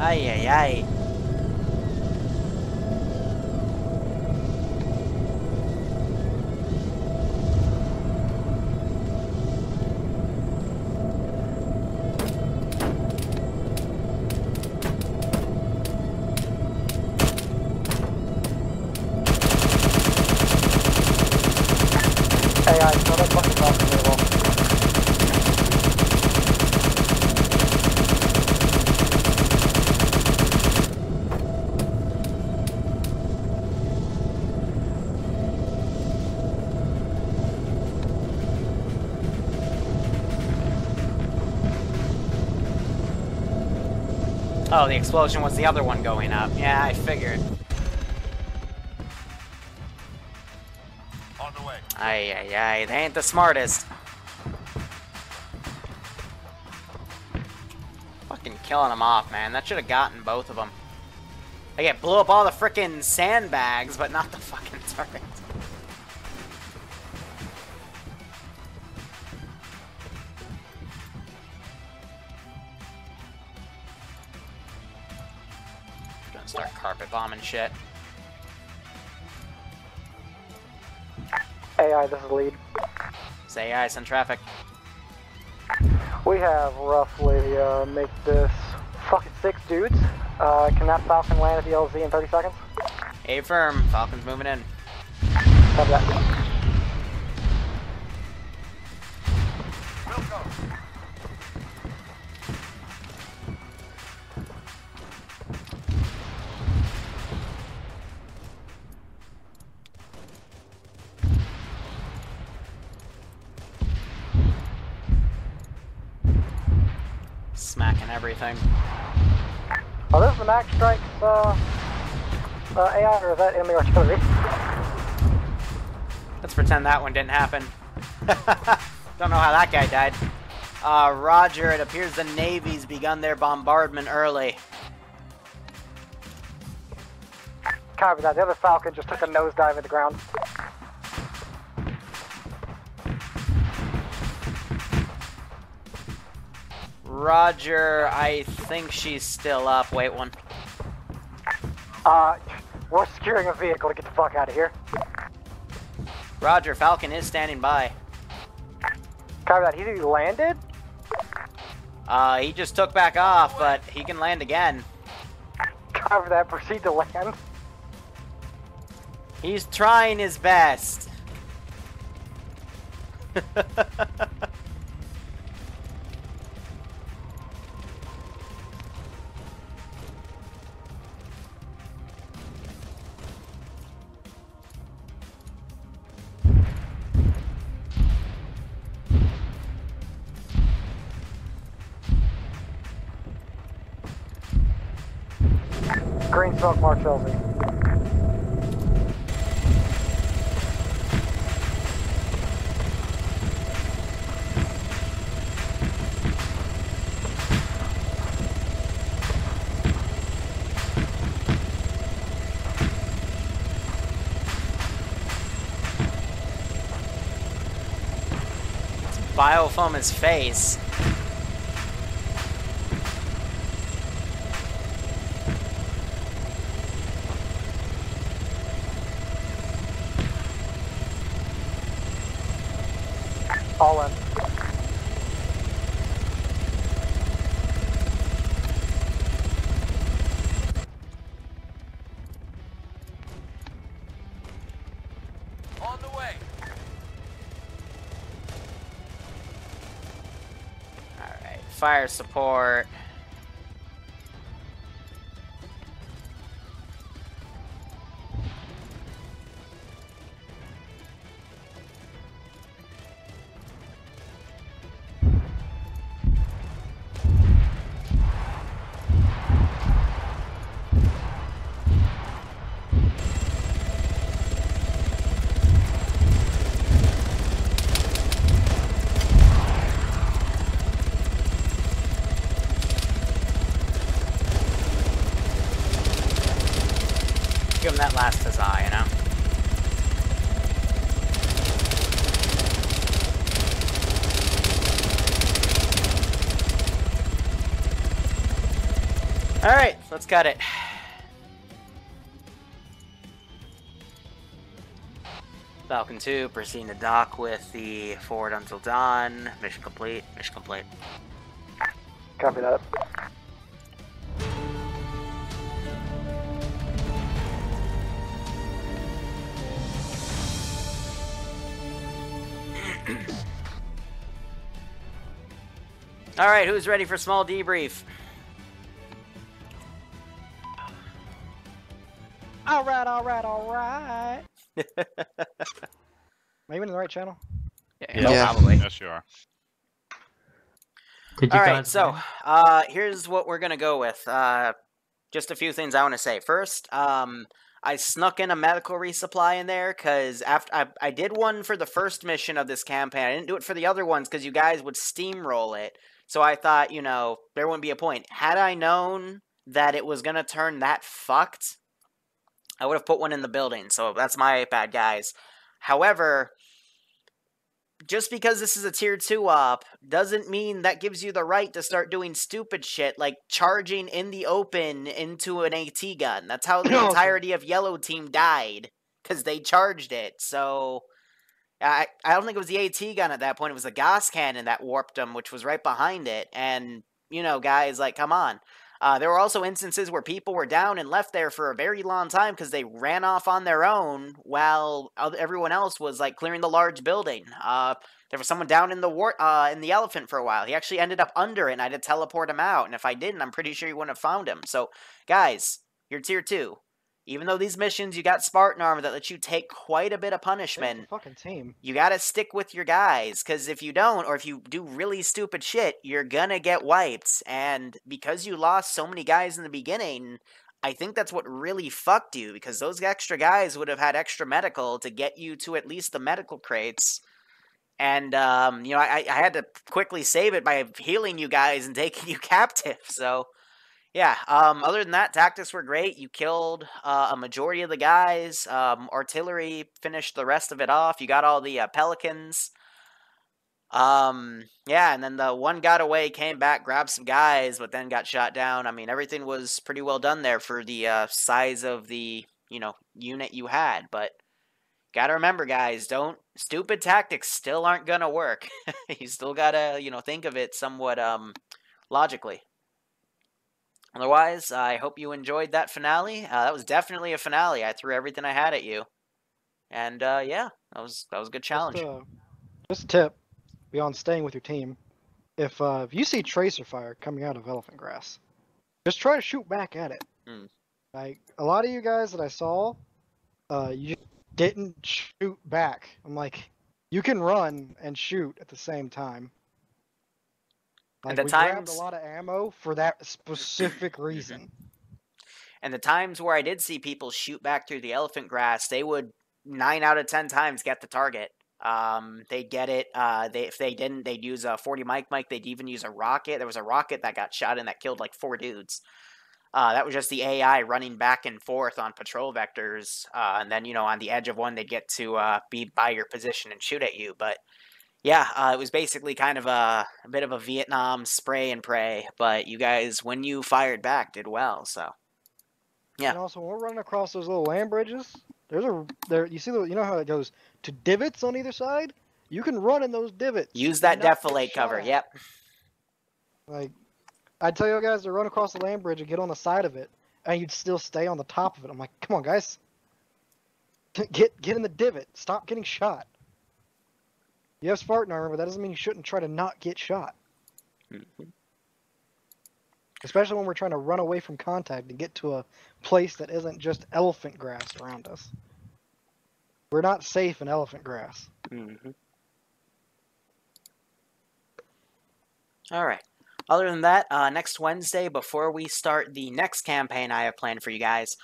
Ay, ay, ay. Oh, the explosion was the other one going up. Yeah, I figured. On the way. Aye, aye, aye. They ain't the smartest. Fucking killing them off, man. That should have gotten both of them. I get blew up all the frickin' sandbags, but not the fucking turret. Start carpet bombing shit. A I, this is lead. It's A I, send traffic. We have roughly, uh, make this fucking six dudes. Uh, can that Falcon land at the L Z in thirty seconds? A firm, Falcon's moving in. Have that. We'll go. Smacking everything. Are those the MAC strikes, uh, uh, A I, or is that enemy artillery? Let's pretend that one didn't happen. Don't know how that guy died. Uh, roger, it appears the Navy's begun their bombardment early. Copy that. The other Falcon just took a nosedive at the ground. Roger, I think she's still up. Wait one. Uh, we're securing a vehicle to get the fuck out of here. Roger, Falcon is standing by. Copy that. He landed? Uh, he just took back off, but he can land again. Copy that. Proceed to land. He's trying his best. Green smoke marks L Z. It's biofoam his face. All in. On the way. All right, fire support. That last huzzah, you know? Alright, let's cut it. Falcon two, proceeding to dock with the forward until dawn. Mission complete, mission complete. Copy that. All right, who's ready for small debrief? All right, all right, all right. Am I even in the right channel? Yeah, yeah. yeah. Probably. Yes, you are. Could you all right, so uh, here's what we're going to go with. Uh, just a few things I want to say. First, um, I snuck in a medical resupply in there because after I, I did one for the first mission of this campaign. I didn't do it for the other ones because you guys would steamroll it. So I thought, you know, there wouldn't be a point. Had I known that it was going to turn that fucked, I would have put one in the building. So that's my bad, guys. However, just because this is a tier two op doesn't mean that gives you the right to start doing stupid shit like charging in the open into an AT gun. That's how the entirety of Yellow Team died, because they charged it. So I, I don't think it was the AT gun at that point. It was the Gauss cannon that warped him, which was right behind it. And, you know, guys, like, come on. Uh, there were also instances where people were down and left there for a very long time because they ran off on their own while everyone else was, like, clearing the large building. Uh, there was someone down in the war uh, in the elephant for a while. He actually ended up under it, and I had to teleport him out. And if I didn't, I'm pretty sure you wouldn't have found him. So, guys, you're tier two. Even though these missions, you got Spartan armor that lets you take quite a bit of punishment. Fucking team. You gotta stick with your guys, because if you don't, or if you do really stupid shit, you're gonna get wiped. And because you lost so many guys in the beginning, I think that's what really fucked you, because those extra guys would have had extra medical to get you to at least the medical crates. And, um, you know, I, I had to quickly save it by healing you guys and taking you captive, so... Yeah, um, other than that, tactics were great. You killed uh, a majority of the guys. Um, artillery finished the rest of it off. You got all the uh, Pelicans. Um, yeah, and then the one got away, came back, grabbed some guys, but then got shot down. I mean, everything was pretty well done there for the uh, size of the, you know, unit you had. But gotta remember, guys, don't stupid tactics still aren't gonna work. You still gotta, you know, think of it somewhat um, logically. Otherwise, I hope you enjoyed that finale. Uh, that was definitely a finale. I threw everything I had at you, and uh, yeah, that was that was a good challenge. Just, uh, just a tip beyond staying with your team: if uh, if you see tracer fire coming out of elephant grass, just try to shoot back at it. Mm. Like a lot of you guys that I saw, uh, you didn't shoot back. I'm like, you can run and shoot at the same time. Like, and the we times... grabbed a lot of ammo for that specific reason. And the times where I did see people shoot back through the elephant grass, they would nine out of ten times get the target. Um, they'd get it. Uh, they if they didn't, they'd use a forty mic mic. They'd even use a rocket. There was a rocket that got shot and that killed like four dudes. Uh, that was just the A I running back and forth on patrol vectors. Uh, and then, you know, on the edge of one, they'd get to uh, be by your position and shoot at you. But yeah, uh, it was basically kind of a, a bit of a Vietnam spray and pray, but you guys, when you fired back, did well, so. Yeah. And also, when we're running across those little land bridges, there's a, there, you see, the, you know how it goes to divots on either side? You can run in those divots. Use that defilade cover, yep. Like, I tell you guys to run across the land bridge and get on the side of it, and you'd still stay on the top of it. I'm like, come on, guys. Get, get in the divot. Stop getting shot. You have Spartan armor, but that doesn't mean you shouldn't try to not get shot. Mm-hmm. Especially when we're trying to run away from contact and get to a place that isn't just elephant grass around us. We're not safe in elephant grass. Mm-hmm. All right. Other than that, uh, next Wednesday, before we start the next campaign I have planned for you guys,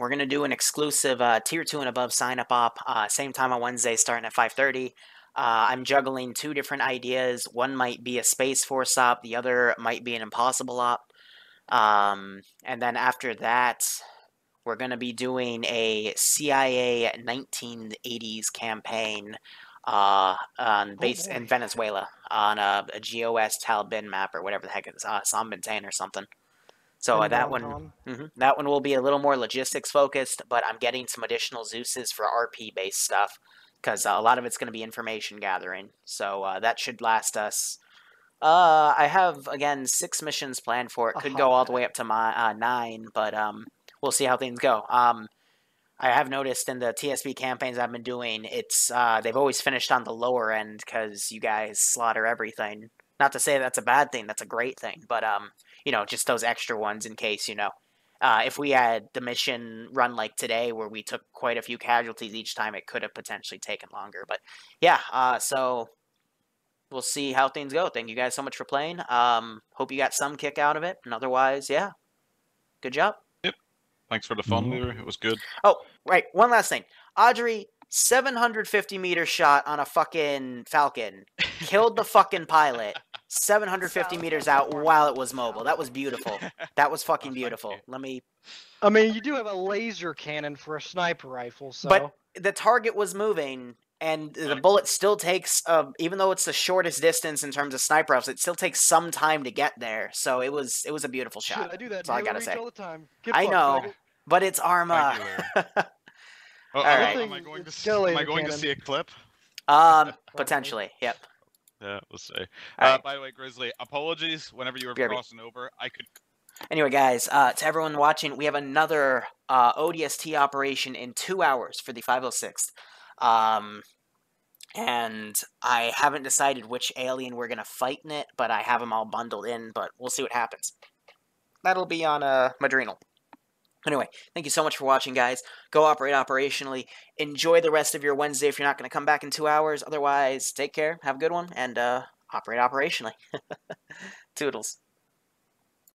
we're going to do an exclusive uh, Tier two and above sign-up op, uh, same time on Wednesday, starting at five thirty. Uh, I'm juggling two different ideas. One might be a Space Force op, the other might be an Impossible op. Um, and then after that, we're going to be doing a C I A nineteen eighties campaign uh, on base oh, in Venezuela on a, a G O S Talbin map or whatever the heck it is, uh, San Bintan or something. So uh, that one, mm-hmm, that one will be a little more logistics focused, but I'm getting some additional Zeuses for R P based stuff, because uh, a lot of it's going to be information gathering. So uh, that should last us. Uh, I have, again, six missions planned for it. Could uh-huh. go all the way up to my uh, nine, but um, we'll see how things go. Um, I have noticed in the T S B campaigns I've been doing, it's uh, they've always finished on the lower end because you guys slaughter everything. Not to say that's a bad thing. That's a great thing. But, um, you know, just those extra ones in case, you know. Uh, if we had the mission run like today where we took quite a few casualties each time, it could have potentially taken longer. But, yeah, uh, so we'll see how things go. Thank you guys so much for playing. Um, hope you got some kick out of it. And otherwise, yeah, good job. Yep. Thanks for the fun, Liru. It was good. Oh, right. One last thing. Audrey, seven hundred fifty meter shot on a fucking Falcon. Killed the fucking pilot. seven hundred fifty meters out while it was mobile. That was beautiful. That was fucking beautiful. Let me... I mean, you do have a laser cannon for a sniper rifle, so... But the target was moving, and the bullet still takes, uh, even though it's the shortest distance in terms of sniper rifles, it still takes some time to get there. So it was it was a beautiful shot. Shoot, I do that. That's all I gotta say. All the time. I know, target. But it's Arma. Thank you, Larry. Oh, all right. Am I going, to see, am I going to see a clip? Um, potentially, yep. Yeah, we'll see. Uh, right. By the way, Grizzly, apologies whenever you were B R B. Crossing over. I could. Anyway, guys, uh, to everyone watching, we have another uh, O D S T operation in two hours for the five oh sixth. Um, and I haven't decided which alien we're going to fight in it, but I have them all bundled in, but we'll see what happens. That'll be on uh, Madrenal. Anyway, thank you so much for watching, guys. Go operate operationally. Enjoy the rest of your Wednesday if you're not going to come back in two hours. Otherwise, take care, have a good one, and uh, operate operationally. Toodles.